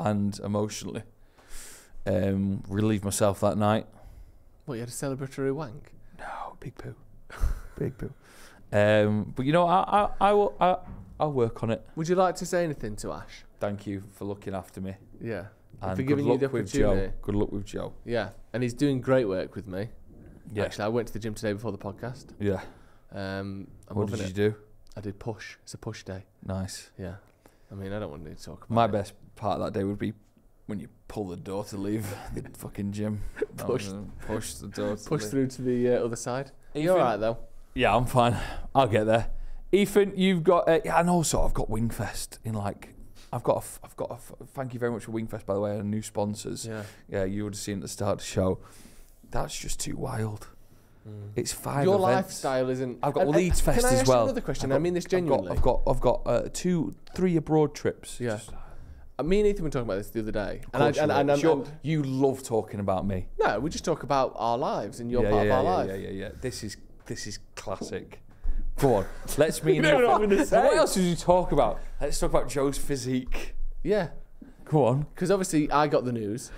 and emotionally. Um, relieved myself that night. What, you had a celebratory wank? No, big poo. Big poo. Um, but you know, I, I, I will, I, I'll work on it. Would you like to say anything to Ash? Thank you for looking after me. Yeah. And for giving you the opportunity. Good luck with Joe. Yeah, and he's doing great work with me. Yeah. Actually, I went to the gym today before the podcast. Yeah. Um, what did you it. do? I did push. It's a push day. Nice. Yeah. I mean, I don't want to talk about My it. best part of that day would be When you pull the door to leave the fucking gym. Push, push the door to Push leave. through to the uh, other side. Are you alright though? Yeah, I'm fine. I'll get there. Ethan, you've got... Uh, yeah, and also I've got Wingfest in like... I've got a, I've got a, thank you very much for Wingfest, by the way, and new sponsors. Yeah. Yeah, you would have seen at the start of the show. That's just too wild. Mm. It's five Your events. lifestyle isn't... I've got and, Leeds Fest as well. Can I ask well. another question? Got, I mean this genuinely. I've got, I've got, I've got uh, two, three abroad trips. Yeah. Just, me and Ethan were talking about this the other day. And, I, and, and, and, and, sure. and you love talking about me. No, we just talk about our lives and your yeah, part yeah, of our yeah, life. Yeah, yeah, yeah. This is this is classic. Come on, let's me. no, no, no, what else did you talk about? Let's talk about Joe's physique. Yeah. Go on. Because obviously I got the news,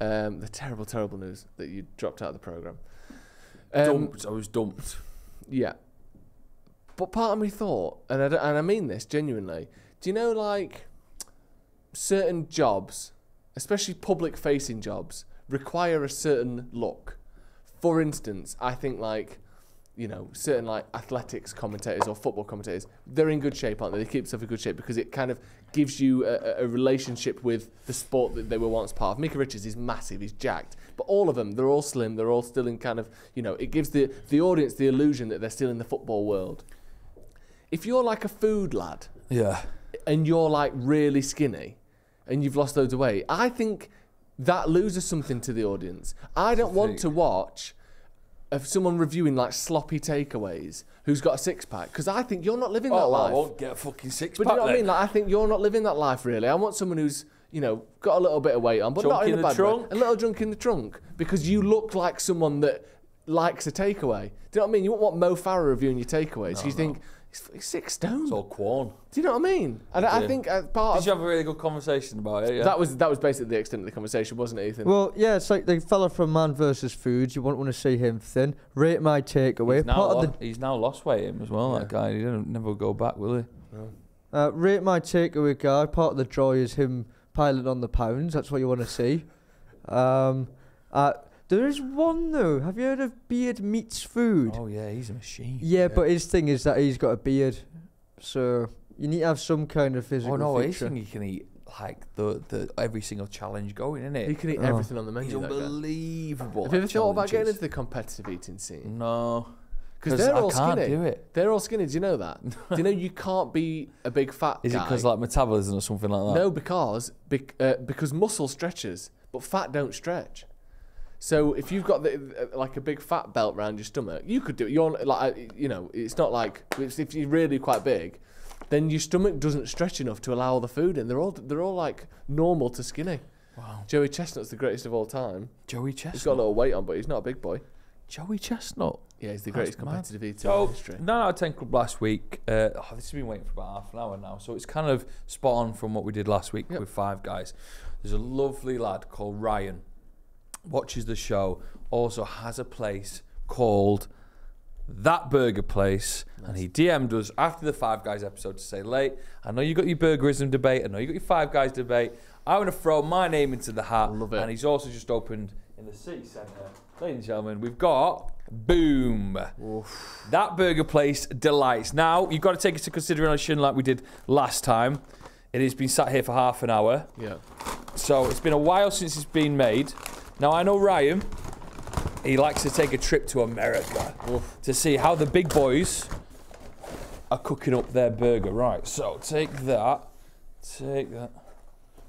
um, the terrible, terrible news that you dropped out of the programme. Um, dumped. I was dumped. Yeah. But part of me thought, and I, and I mean this genuinely. Do you know like? Certain jobs, especially public-facing jobs, require a certain look. For instance, I think like, you know, certain like athletics commentators or football commentators, they're in good shape, aren't they? They keep themselves in good shape because it kind of gives you a, a relationship with the sport that they were once part of. Micah Richards is massive, he's jacked. But all of them, they're all slim, they're all still in kind of, you know, it gives the, the audience the illusion that they're still in the football world. If you're like a food lad, yeah, and you're like really skinny, and you've lost loads of weight, I think that loses something to the audience. I don't I want to watch if someone reviewing like sloppy takeaways who's got a six pack, because I think you're not living oh, that life. I won't get a fucking six pack. But you know what then. I mean? Like, I think you're not living that life really. I want someone who's, you know, got a little bit of weight on, but drunk not in, in a bad way. A little drunk in the trunk, because you look like someone that likes a takeaway. Do you know what I mean? You won't want Mo Farah reviewing your takeaways. No, you no. think. He's six stone. It's all Quan. Do you know what I mean? And I, I think uh, part. Did of you have a really good conversation about it? Yeah. That was that was basically the extent of the conversation, wasn't it, Ethan? Well, yeah. It's like the fella from Man versus Foods. You won't want to see him thin. Rate my takeaway. He's, part of the he's now lost weight him as well. Yeah. That guy. He didn't never go back, will he? No. Uh, rate my takeaway guy. Part of the joy is him piling on the pounds. That's what you want to see. Um, uh, There is one though. Have you heard of Beard Meets Food? Oh yeah, he's a machine. Yeah, yeah, but his thing is that he's got a beard, so you need to have some kind of physical. Oh no, his thing he can eat like the the every single challenge going, isn't it? He can eat oh. everything on the menu. He's unbelievable. Have you ever challenges. thought about getting into the competitive eating scene? No, because they're I all can't skinny. Do it. They're all skinny. Do you know that? Do you know you can't be a big fat? Is guy? it because like metabolism or something like that? No, because bec uh, because muscle stretches, but fat don't stretch. So if you've got the, like a big fat belt around your stomach, you could do it. You're like, you know, it's not like it's, if you're really quite big, then your stomach doesn't stretch enough to allow all the food in. They're all they're all like normal to skinny. Wow. Joey Chestnut's the greatest of all time. Joey Chestnut. He's got a little weight on, but he's not a big boy. Joey Chestnut. Yeah, he's the greatest That's competitive mad. eater oh, in history. Nine out of ten club last week. Uh, oh, this has been waiting for about half an hour now, so it's kind of spot on from what we did last week yep. with Five Guys. There's a lovely lad called Ryan. Watches the show, also has a place called That Burger Place, nice. and he D M'd us after the Five Guys episode to say, late, I know you got your burgerism debate, I know you got your Five Guys debate, I'm gonna throw my name into the hat. Love it. And he's also just opened in the city centre, ladies and gentlemen, we've got Boom. Oof. That Burger Place delights. Now you've got to take it into consideration like we did last time. It has been sat here for half an hour. Yeah. So it's been a while since it's been made. Now, I know Ryan, he likes to take a trip to America Oof. to see how the big boys are cooking up their burger. Right, so take that, take that.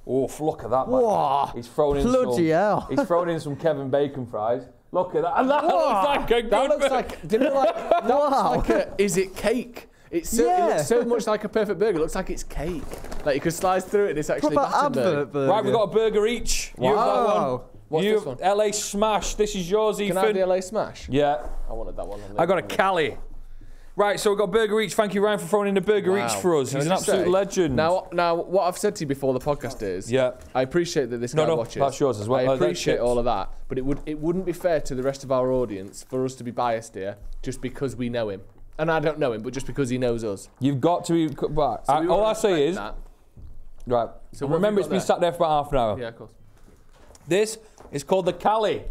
Oof, look at that, man. He's thrown in Bloody some, hell. He's thrown in some Kevin Bacon fries. Look at that, and that Whoa. looks like a good That looks burger. like, didn't it like, that wow. looks like a, is it cake? It's so, yeah. It looks so much like a perfect burger. It looks like it's cake. Like you could slice through it and it's actually burger. Right, we've got a burger each. Wow. You've got one. What's you, this one? L A Smash. This is yours, Ethan. Can I have the L A Smash? Yeah. I wanted that one. I got a Cali. Right, so we've got burger each. Thank you, Ryan, for throwing in the burger wow. each for us. He's an absolute say, legend. Now, now, what I've said to you before the podcast is, yeah, I appreciate that this no, guy no, watches. That's yours as well. I appreciate oh, all of that, but it would it wouldn't be fair to the rest of our audience for us to be biased here just because we know him, and I don't know him, but just because he knows us. You've got to be. Right. So I, all I say is, that. right. So remember, it's there? been sat there for about half an hour. Yeah, of course. This. It's called the Cali.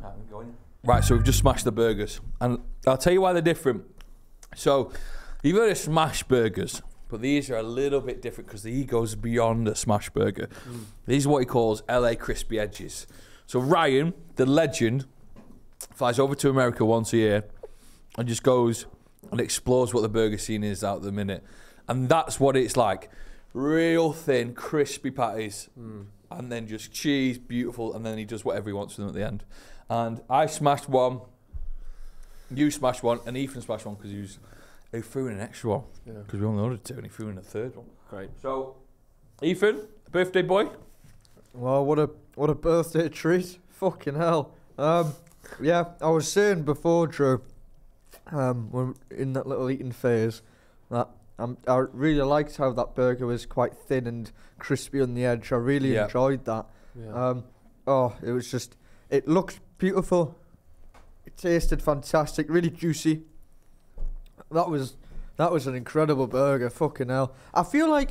I'm going. Right, so we've just smashed the burgers. And I'll tell you why they're different. So, you've heard of smash burgers. But these are a little bit different because he goes beyond a smash burger. Mm. These are what he calls L A crispy edges. So Ryan, the legend, flies over to America once a year and just goes and explores what the burger scene is out at the minute. And that's what it's like. Real thin, crispy patties, mm. and then just cheese, beautiful, and then he does whatever he wants with them at the end. And I smashed one, you smashed one, and Ethan smashed one because he was... He threw in an extra one, because yeah. we only ordered two, and he threw in a third one. Great. So, Ethan, birthday boy. Well, what a what a birthday treat! Fucking hell. Um, yeah, I was saying before, Drew, um, when in that little eating phase, that um, I really liked how that burger was quite thin and crispy on the edge. I really yeah. enjoyed that. Yeah. Um, oh, it was just, it looked beautiful. It tasted fantastic. Really juicy. That was that was an incredible burger, fucking hell. I feel like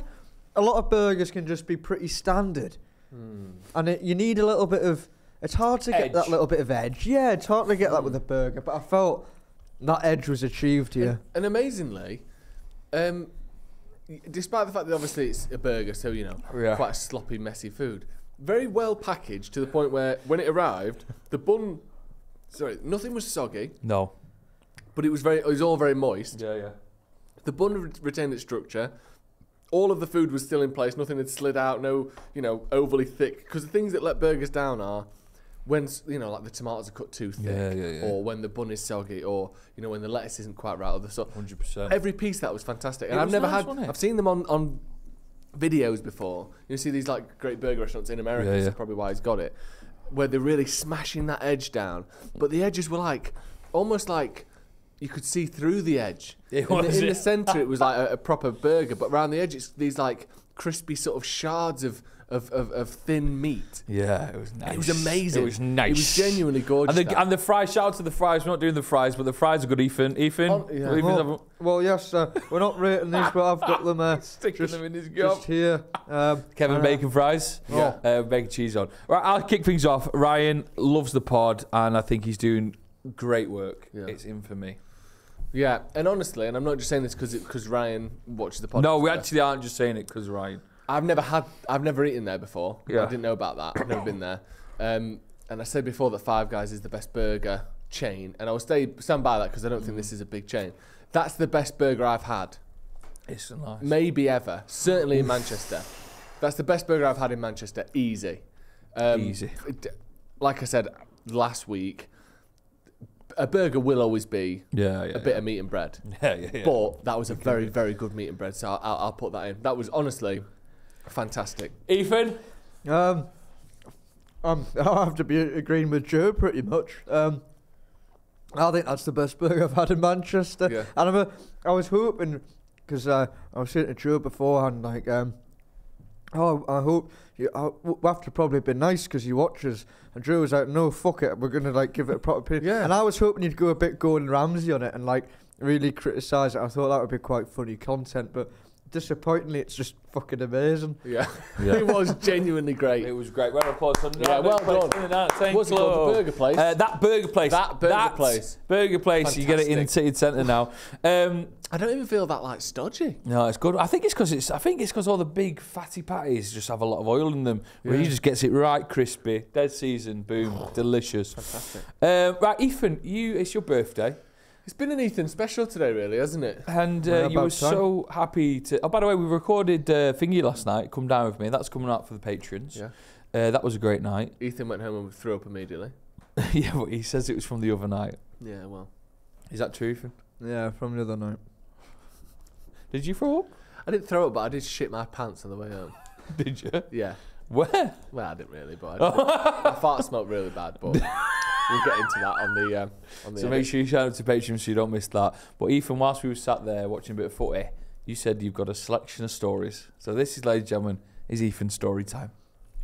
a lot of burgers can just be pretty standard. Mm. And it, you need a little bit of... It's hard to edge. get that little bit of edge. Yeah, it's hard to get mm. that with a burger, but I felt that edge was achieved here. And, and amazingly, um, despite the fact that obviously it's a burger, so, you know, yeah. quite a sloppy, messy food, very well packaged to the point where when it arrived, the bun... Sorry, nothing was soggy. No. But it was very, it was all very moist. Yeah, yeah. The bun re retained its structure. All of the food was still in place. Nothing had slid out. No, you know, overly thick. Because the things that let burgers down are when, you know, like the tomatoes are cut too thick, yeah, yeah, yeah. or when the bun is soggy, or you know, when the lettuce isn't quite right. Or the so one hundred percent. Every piece that was fantastic, and it I've never nice, had. I've seen them on on videos before. You see these like great burger restaurants in America. Yeah, yeah. That's probably why he's got it, where they're really smashing that edge down. But the edges were like almost like. You could see through the edge. It in, the, in the centre, it was like a, a proper burger, but around the edge, it's these like crispy sort of shards of of, of, of thin meat. Yeah, it was nice. It was amazing. It was nice. It was genuinely gorgeous. And the, and the fries, shout out to the fries. We're not doing the fries, but the fries are good, Ethan. Ethan? Oh, yeah. well, well, well, yes, uh, we're not rating these, but I've got them. Uh, Sticking just, them in his gob. Just here. Um, Kevin uh, bacon fries. Yeah. Uh, bacon cheese on. Right, I'll kick things off. Ryan loves the pod, and I think he's doing great work. Yeah. It's infamy. Yeah, and honestly, and I'm not just saying this because because Ryan watches the podcast. No, we actually aren't just saying it because Ryan. I've never had, I've never eaten there before. Yeah. I didn't know about that. I've never been there. Um, and I said before that Five Guys is the best burger chain, and I will stay stand by that because I don't mm. think this is a big chain. That's the best burger I've had. It's nice. Maybe ever. Certainly in Manchester. That's the best burger I've had in Manchester. Easy. Um, Easy. Like I said last week. A burger will always be yeah, yeah, a bit yeah. of meat and bread. Yeah, yeah, yeah. But that was a very, very good meat and bread, so I'll, I'll put that in. That was honestly fantastic. Ethan? Um, um, I'll have to be agreeing with Joe pretty much. Um, I think that's the best burger I've had in Manchester. Yeah. And I'm a, I was hoping, because uh, I was saying to Joe beforehand, like, um, oh, I hope... You, I, we'll have to probably be nice because he watches. And Drew was like, no, fuck it. We're going to, like, give it a proper opinion. Yeah. And I was hoping you'd go a bit Gordon Ramsay on it and, like, really criticise it. I thought that would be quite funny content. But disappointingly, it's just fucking amazing. Yeah. yeah. It was genuinely great. It was great. Well, applause for yeah, well done. Thank What's you. Called the Burger Place? Uh, that Burger Place. That Burger that Place. Burger Place. Fantastic. You get it in the city centre now. Um, I don't even feel that like stodgy. No, it's good. I think it's because it's. I think it's because all the big fatty patties just have a lot of oil in them. Yeah. Where he just gets it right crispy, dead seasoned, boom, delicious. Fantastic. Um, right, Ethan, you. It's your birthday. It's been an Ethan special today, really, hasn't it? And uh, you were time. so happy to... Oh, by the way, we recorded uh, Thingy last night, Come Down With Me. That's coming out for the patrons. Yeah. Uh, that was a great night. Ethan went home and threw up immediately. Yeah, but he says it was from the other night. Yeah, well. Is that true, Ethan? Yeah, from the other night. Did you throw up? I didn't throw up, but I did shit my pants on the way home. Did you? Yeah. Where? Well, I didn't really, but I did. My fart smelled really bad, but... We'll get into that on the um, on the So edit. Make sure you shout out to Patreon so you don't miss that. But Ethan, whilst we were sat there watching a bit of footy, you said you've got a selection of stories. So this is, ladies and gentlemen, is Ethan's story time.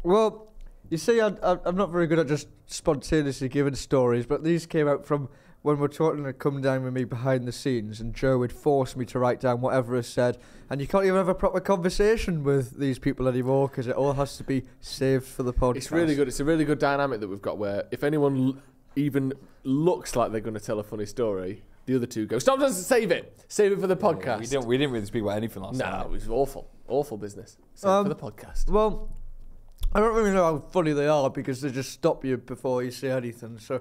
Well, you see, I, I, I'm not very good at just spontaneously giving stories, but these came out from when we're talking to Come Down With Me behind the scenes, and Joe would force me to write down whatever is said, and you can't even have a proper conversation with these people anymore because it all has to be saved for the podcast. It's really good. It's a really good dynamic that we've got where if anyone... even looks like they're going to tell a funny story, The other two go, stop, save it. Save it for the podcast. Yeah, we, didn't, we didn't really speak about anything last time. No, it was awful. Awful business. Save um, it for the podcast. Well, I don't really know how funny they are because they just stop you before you say anything. So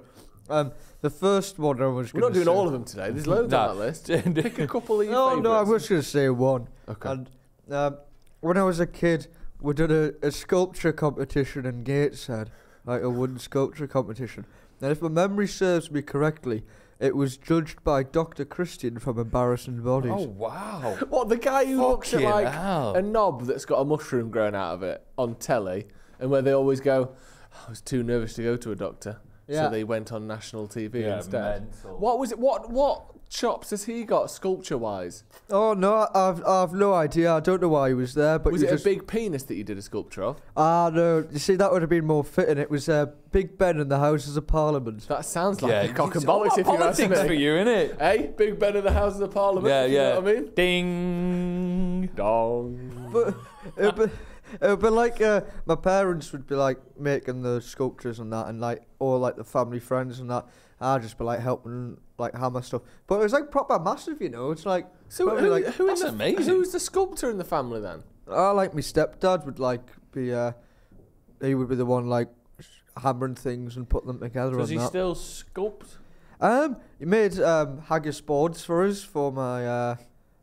um, the first one I was going to say... We're not doing say, all of them today. There's loads no. on that list. Pick a couple of your No, favorites. no, I was going to say one. Okay. And um, when I was a kid, we did a, a sculpture competition in Gateshead. Like a wooden sculpture competition. And if my memory serves me correctly... It was judged by Doctor Christian from Embarrassing Bodies. Oh, wow. What, the guy who Fucking looks at, like, hell. a knob that's got a mushroom growing out of it on telly, and where they always go, I was too nervous to go to a doctor, yeah. so they went on national T V yeah, instead. Mental. What was it? What what chops has he got sculpture-wise? Oh, no, I've, I've no idea. I don't know why he was there. But Was it just... a big penis that you did a sculpture of? Ah, no. You see, that would have been more fitting. It was... Uh, Big Ben and the Houses of Parliament. That sounds like yeah, cock and bollocks if you ask me. Politics for you, innit? Hey, Big Ben and the Houses of Parliament. Yeah, yeah. You know what I mean? Ding. Dong. But it would be, be like uh, my parents would be like making the sculptures and that, and like all like the family friends and that. And I'd just be like helping like hammer stuff. But it was like proper massive, you know. It's like so. Who, like, who that's in the, amazing. Who's the sculptor in the family then? Oh, like my stepdad would like be. Uh, he would be the one like. hammering things and putting them together. Does he that. still sculpt? Um, he made um, haggis boards for us for my uh,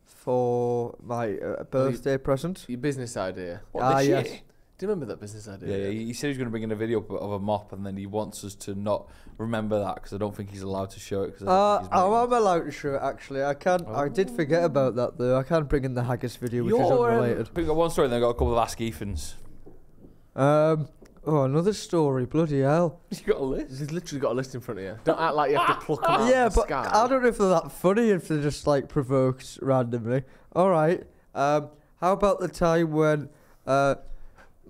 for my uh, birthday your, present. Your business idea? What ah, the yes. shit? Do you remember that business idea? Yeah, yeah. He said he was going to bring in a video of a mop, and then he wants us to not remember that because I don't think he's allowed to show it. I uh, I'm it. allowed to show it actually. I can. Oh. I did forget about that though. I can bring in the haggis video, which You're, is unrelated. I've got one story, and then I got a couple of Ask Ethans. Um. Oh, another story, bloody hell. He's got a list. He's literally got a list in front of you. Don't act like you have to pluck them out yeah, of the sky. Yeah, but I don't know if they're that funny, if they're just, like, provoked randomly. All right, um, how about the time when uh,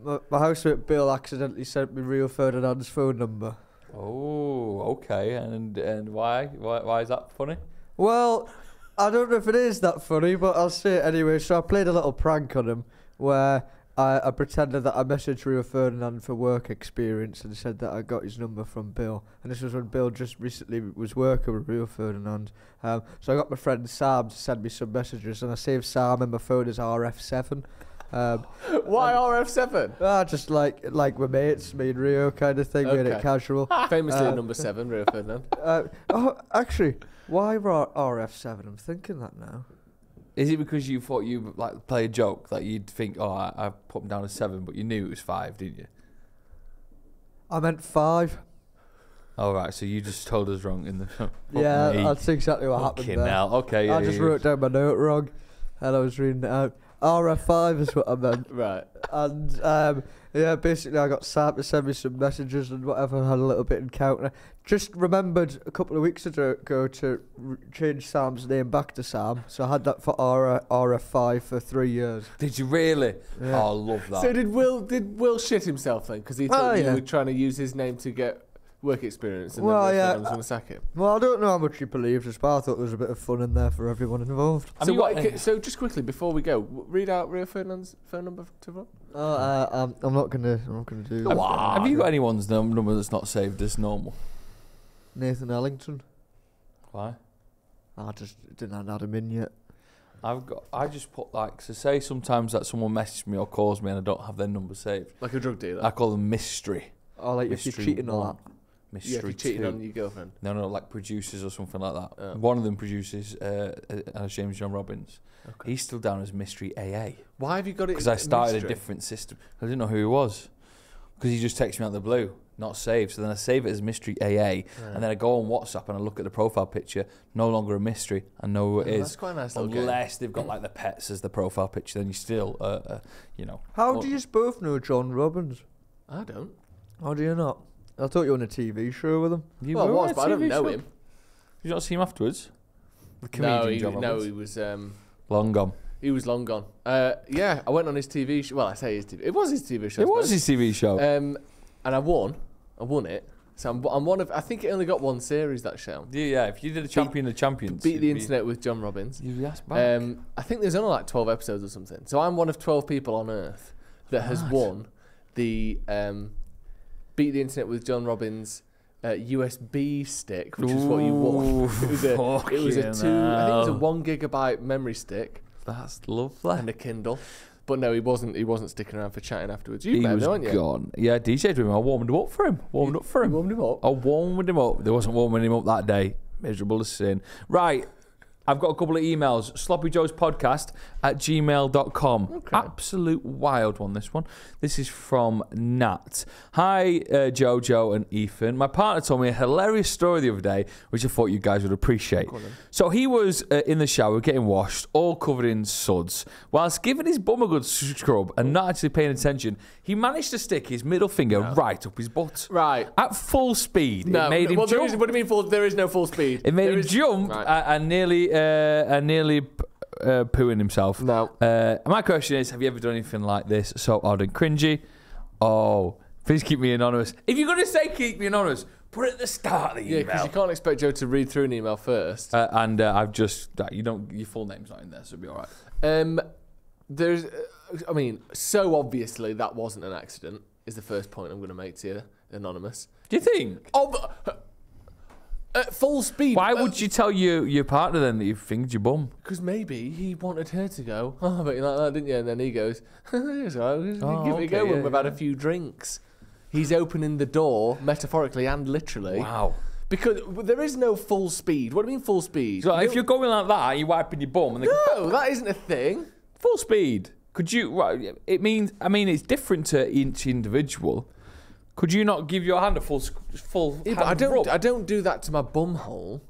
my, my housemate Bill accidentally sent me Rio Ferdinand's phone number? Oh, okay, and and why? Why, why is that funny? Well, I don't know if it is that funny, but I'll say it anyway. So I played a little prank on him where... I, I pretended that I messaged Rio Ferdinand for work experience and said that I got his number from Bill. And this was when Bill just recently was working with Rio Ferdinand. Um, so I got my friend Sam to send me some messages, and I saved Sam in my phone as R F seven. Um, Why R F seven? Uh, just like like we're mates, me and Rio kind of thing, okay. made it casual. Famously uh, number seven, Rio Ferdinand. Uh, oh, actually, why R F seven? I'm thinking that now. Is it because you thought you like play a joke that like you'd think, oh, I, I put him down as seven, but you knew it was five, didn't you? I meant five. All right, so you just told us wrong in the. yeah, me. that's exactly what Fucking happened. There. Hell. Okay, yeah, I yeah, just yeah. wrote down my note wrong, and I was reading it out. R F five is what I meant. Right. And um, yeah, basically I got Sam to send me some messages and whatever, had a little bit encounter. Just remembered a couple of weeks ago to r change Sam's name back to Sam. So I had that for R F five for three years. Did you really? Yeah. Oh, I love that. So did Will Did Will shit himself then? Because he thought oh, you yeah. were trying to use his name to get work experience and well, then yeah. I was going to sack him. Well, I don't know how much he believed as well. I thought there was a bit of fun in there for everyone involved. So, I mean, what, uh, so just quickly before we go, read out Rio Ferdinand's phone number to Rob. Oh, uh, um, I'm not gonna. I'm not gonna do. That. Have, have you got anyone's number that's not saved as normal? Nathan Ellington. Why? I just didn't add him in yet. I've got. I just put like so. Say sometimes that someone messaged me or calls me and I don't have their number saved. Like a drug dealer. I call them mystery. Oh, like mystery if you're cheating one. Or that. Mystery yeah, if you're cheating two. On your girlfriend. No, no, like producers or something like that. Oh. One of them produces uh, uh, James John Robbins. Okay. He's still down as Mystery A A. Why have you got it? Because I started mystery? a different system. I didn't know who he was. Because he just texted me out of the blue, not saved. So then I save it as Mystery A A, right. and then I go on WhatsApp and I look at the profile picture. No longer a mystery. I know who it oh, is. That's quite a nice. Unless they've got like the pets as the profile picture, then you still, uh, uh, you know. How do you both know John Robbins? I don't. How do you not? I thought you were on a T V show with him. You well, were I was, but I don't know show. him. Did you not see him afterwards? The comedian no, he, John no, he was... Um, long gone. He was long gone. Uh, yeah, I went on his T V show. Well, I say his T V. It was his T V show. It was his T V show. Um, and I won. I won it. So I'm, I'm one of... I think it only got one series, that show. Yeah, yeah. If you did a champion beat, of champions... Beat the internet beat. with John Robbins. You asked back. Um, I think there's only like twelve episodes or something. So I'm one of twelve people on Earth that God. has won the... Um, Beat the Internet with John Robbins uh, U S B stick, which Ooh, is what you want. It was a, it was a two, hell. I think it was a one gigabyte memory stick. That's lovely. And a Kindle. But no, he wasn't. He wasn't sticking around for chatting afterwards. You met him, aren't you? He was gone. Yeah, D J'd with him. I warmed him up for him. Warmed up for him. You warmed him up. I warmed him up. There wasn't warming him up that day. Miserable as sin. Right. I've got a couple of emails. sloppy joes podcast at gmail dot com. Okay. Absolute wild one, this one. This is from Nat. Hi, uh, Jojo and Ethan. My partner told me a hilarious story the other day, which I thought you guys would appreciate. So he was uh, in the shower getting washed, all covered in suds. Whilst giving his bum a good scrub and not actually paying attention, he managed to stick his middle finger no. right up his butt. Right. At full speed. No. It made him well, jump. There is, what do you mean full? There is no full speed. It made there him is, jump right. and, and nearly... Uh, and nearly uh, pooing himself. No. Uh, my question is, have you ever done anything like this? So odd and cringy. Oh, please keep me anonymous. If you're going to say keep me anonymous, put it at the start of the email. Yeah, because you can't expect Joe to read through an email first. Uh, and uh, I've just, you don't, your full name's not in there, so it'll be all right. Um, there's, I mean, so obviously that wasn't an accident, is the first point I'm going to make to you, anonymous. Do you think? Oh, but, at full speed. Why would uh, you tell your, your partner then that you fingered your bum? Because maybe he wanted her to go, oh, but you like that, didn't you? And then he goes, oh, give okay, it a go yeah, when we've yeah. had a few drinks. He's opening the door, metaphorically and literally. Wow. Because there is no full speed. What do you mean full speed? So you if you're going like that, you're wiping your bum. And they no, go, that isn't a thing. Full speed. Could you, it means, I mean, it's different to each individual. Could you not give your hand a full, full? Yeah, hand but I don't. Rub? I don't do that to my bum hole.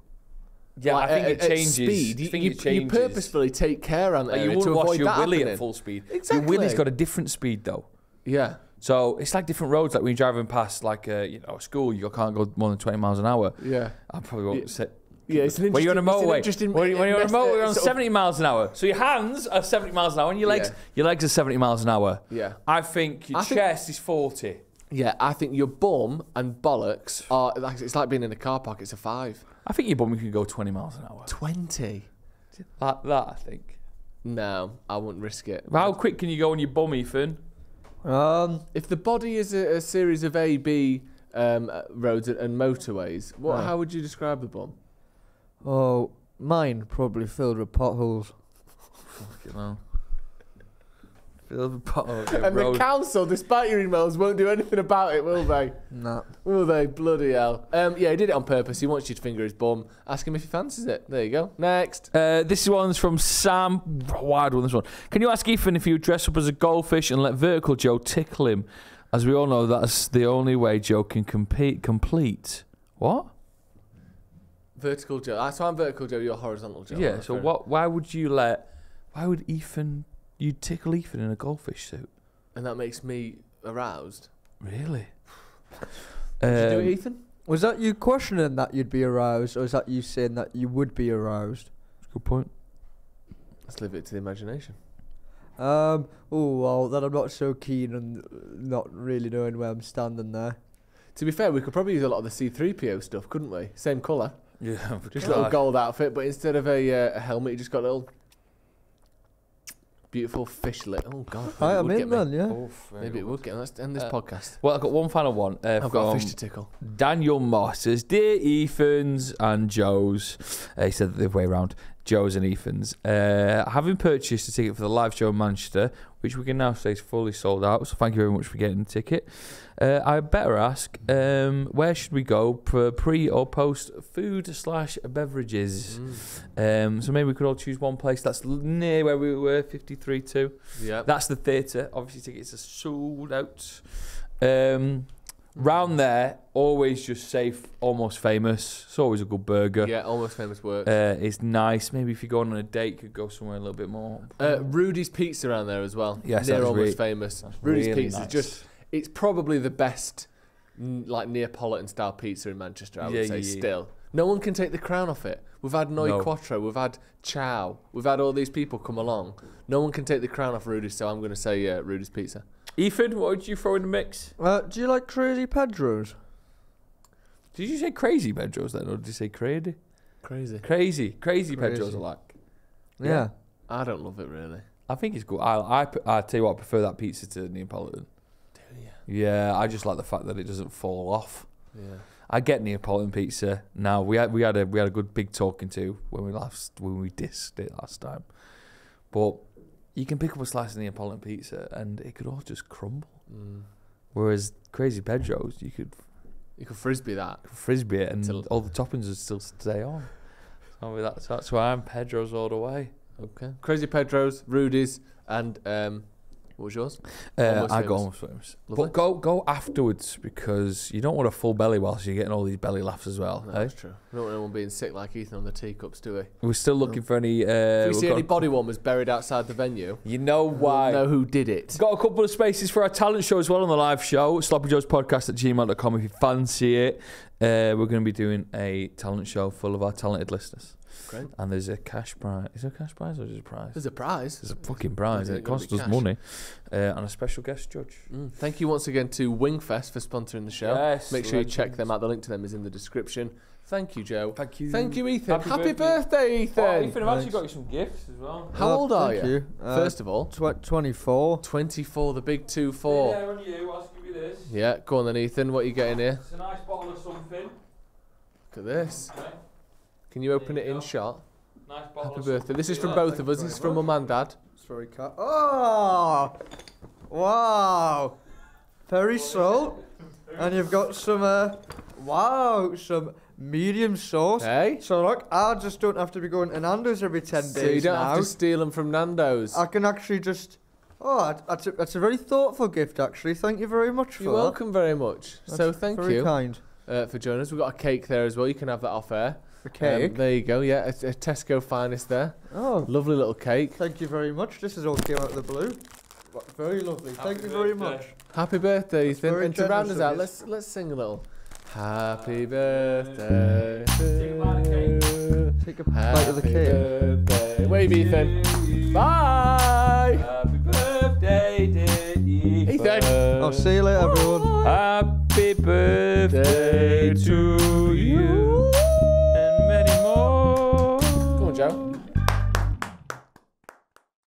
Yeah, like, I think at, it changes. Speed, you, think you, it changes. You purposefully take care on that. Like you wouldn't wash your willy happening. At full speed. Exactly. Your willy's got a different speed though. Yeah. So it's like different roads. Like when you're driving past, like uh, you know, a school, you can't go more than twenty miles an hour. Yeah. I probably won't yeah. sit. Yeah, it's an interesting... When you're on a motorway, when you're on a motorway, you're on seventy miles an hour. So your hands are seventy miles an hour, and your legs, yeah. your legs are seventy miles an hour. Yeah. I think your I chest think, is forty. Yeah, I think your bum and bollocks are... It's like being in a car park. It's a five. I think your bum can go twenty miles an hour. twenty? Like that, I think. No, I wouldn't risk it. How I'd... quick can you go on your bum, Ethan? Um, if the body is a, a series of A, B um, roads and motorways, what? Right. How would you describe the bum? Oh, mine probably filled with potholes. Fucking hell. And road. The council, despite your emails, won't do anything about it, will they? No. Will they? Bloody hell. Um, yeah, he did it on purpose. He wants you to finger his bum. Ask him if he fancies it. There you go. Next. Uh, this one's from Sam. Wild one, this one. Can you ask Ethan if he would dress up as a goldfish and let Vertical Joe tickle him? As we all know, that's the only way Joe can compete, complete. What? Vertical Joe. So I'm Vertical Joe, you're Horizontal Joe. Yeah, so what? Why would you let... Why would Ethan... You tickle Ethan in a goldfish suit. And that makes me aroused. Really? Did um, you do it, Ethan? Was that you questioning that you'd be aroused, or is that you saying that you would be aroused? That's a good point. Let's leave it to the imagination. Um, oh, well, then I'm not so keen on not really knowing where I'm standing there. To be fair, we could probably use a lot of the C three P O stuff, couldn't we? Same colour. Yeah. Just a little gold outfit, but instead of a, uh, a helmet, you just got a little... Beautiful fish lit. Oh God! I am in, man. Yeah. Oof, maybe it would get. Let's end this uh, podcast. Well, I've got one final one. Uh, I've got a fish to tickle. Daniel Moss says, "Dear Ethans and Joes," uh, he said the way around. Joes and Ethans, uh, having purchased a ticket for the live show in Manchester, which we can now say is fully sold out. So thank you very much for getting the ticket. Uh, I better ask, um, where should we go for pre or post food slash beverages? Mm. Um, so maybe we could all choose one place that's near where we were, fifty-three two. Yeah, that's the theatre. Obviously, tickets are sold out. Um, round there, always just safe. Almost Famous. It's always a good burger. Yeah, Almost Famous works. Uh, it's nice. Maybe if you're going on a date, you could go somewhere a little bit more. Uh, Rudy's Pizza around there as well. Yes, they're Almost really, Famous. Rudy's really Pizza nice. Just. It's probably the best, like, Neapolitan style pizza in Manchester, I would yeah, say, yeah, yeah. still. No one can take the crown off it. We've had Noi no. Quattro, we've had Chow, we've had all these people come along. No one can take the crown off Rudy's, so I'm going to say, yeah, Rudy's Pizza. Ethan, what would you throw in the mix? Uh, do you like Crazy Pedro's? Did you say Crazy Pedro's then, or did you say Crazy? Crazy. Crazy. Crazy, crazy. Pedro's I like. Yeah. yeah. I don't love it, really. I think it's good. I, I, I tell you what, I prefer that pizza to Neapolitan. Yeah, I just like the fact that it doesn't fall off. Yeah. I get Neapolitan pizza now. We had we had a we had a good big talking to when we last when we dissed it last time, but you can pick up a slice of Neapolitan pizza and it could all just crumble. Mm. Whereas Crazy Pedro's, you could you could frisbee that, could frisbee it, and all the toppings would still stay on. So that's that's why I'm Pedro's all the way. Okay, Crazy Pedro's, Rudy's, and um, what was yours? Uh, I got Almost Famous. Lovely. But go go afterwards, because you don't want a full belly whilst you're getting all these belly laughs as well. No, eh? That's true. We don't want anyone being sick like Ethan on the teacups, do we? We're still looking no. for any... Uh, if we see any body warmers buried outside the venue, you know why. We'll know who did it. Got a couple of spaces for our talent show as well on the live show. sloppy joes podcast at gmail dot com if you fancy it. Uh, we're going to be doing a talent show full of our talented listeners. Great. And there's a cash prize. Is there a cash prize or is it a prize? There's a prize. There's a fucking prize. It costs us money. Uh, and a special guest judge. Mm. Thank you once again to Wingfest for sponsoring the show. Yes, Make sure legend. you check them out. The link to them is in the description. Thank you, Joe. Thank you. Thank you, Ethan. Happy, Happy birthday. birthday, Ethan. Well, Ethan, I've actually got you some gifts as well. How uh, old are you? you? Uh, First of all. Tw twenty-four. twenty-four, the big two four. Hey there on you, I'll give you this. Yeah, go on then, Ethan. What are you getting here? It's a nice bottle of something. Look at this. Okay. Can you open you it go. in shot? Nice bottle. Happy birthday. This is from yeah, both of us. This is from mum and dad. Strawberry cut. Oh! Wow! Very salt. And you've got some, uh, wow, some medium sauce. Hey? So look, I just don't have to be going to Nando's every ten so days now. So you don't now. have to steal them from Nando's. I can actually just... Oh, that's a, that's a very thoughtful gift, actually. Thank you very much for You're that. welcome very much. That's so thank very you. very kind. Uh, for joining us. We've got a cake there as well. You can have that off air. A cake. Um, there you go, yeah, a, a Tesco finest there. Oh. Lovely little cake. Thank you very much. This is all came out of the blue. Very lovely. Happy Thank you birthday. very much. Happy birthday, Ethan. And to round us out, let's, let's sing a little. Happy uh, birthday. Take a bite of the cake. Take a bite of the cake. Wave, Ethan. Bye. Happy birthday, dear Ethan. Ethan. I'll see you later, everyone. Bye. Happy birthday to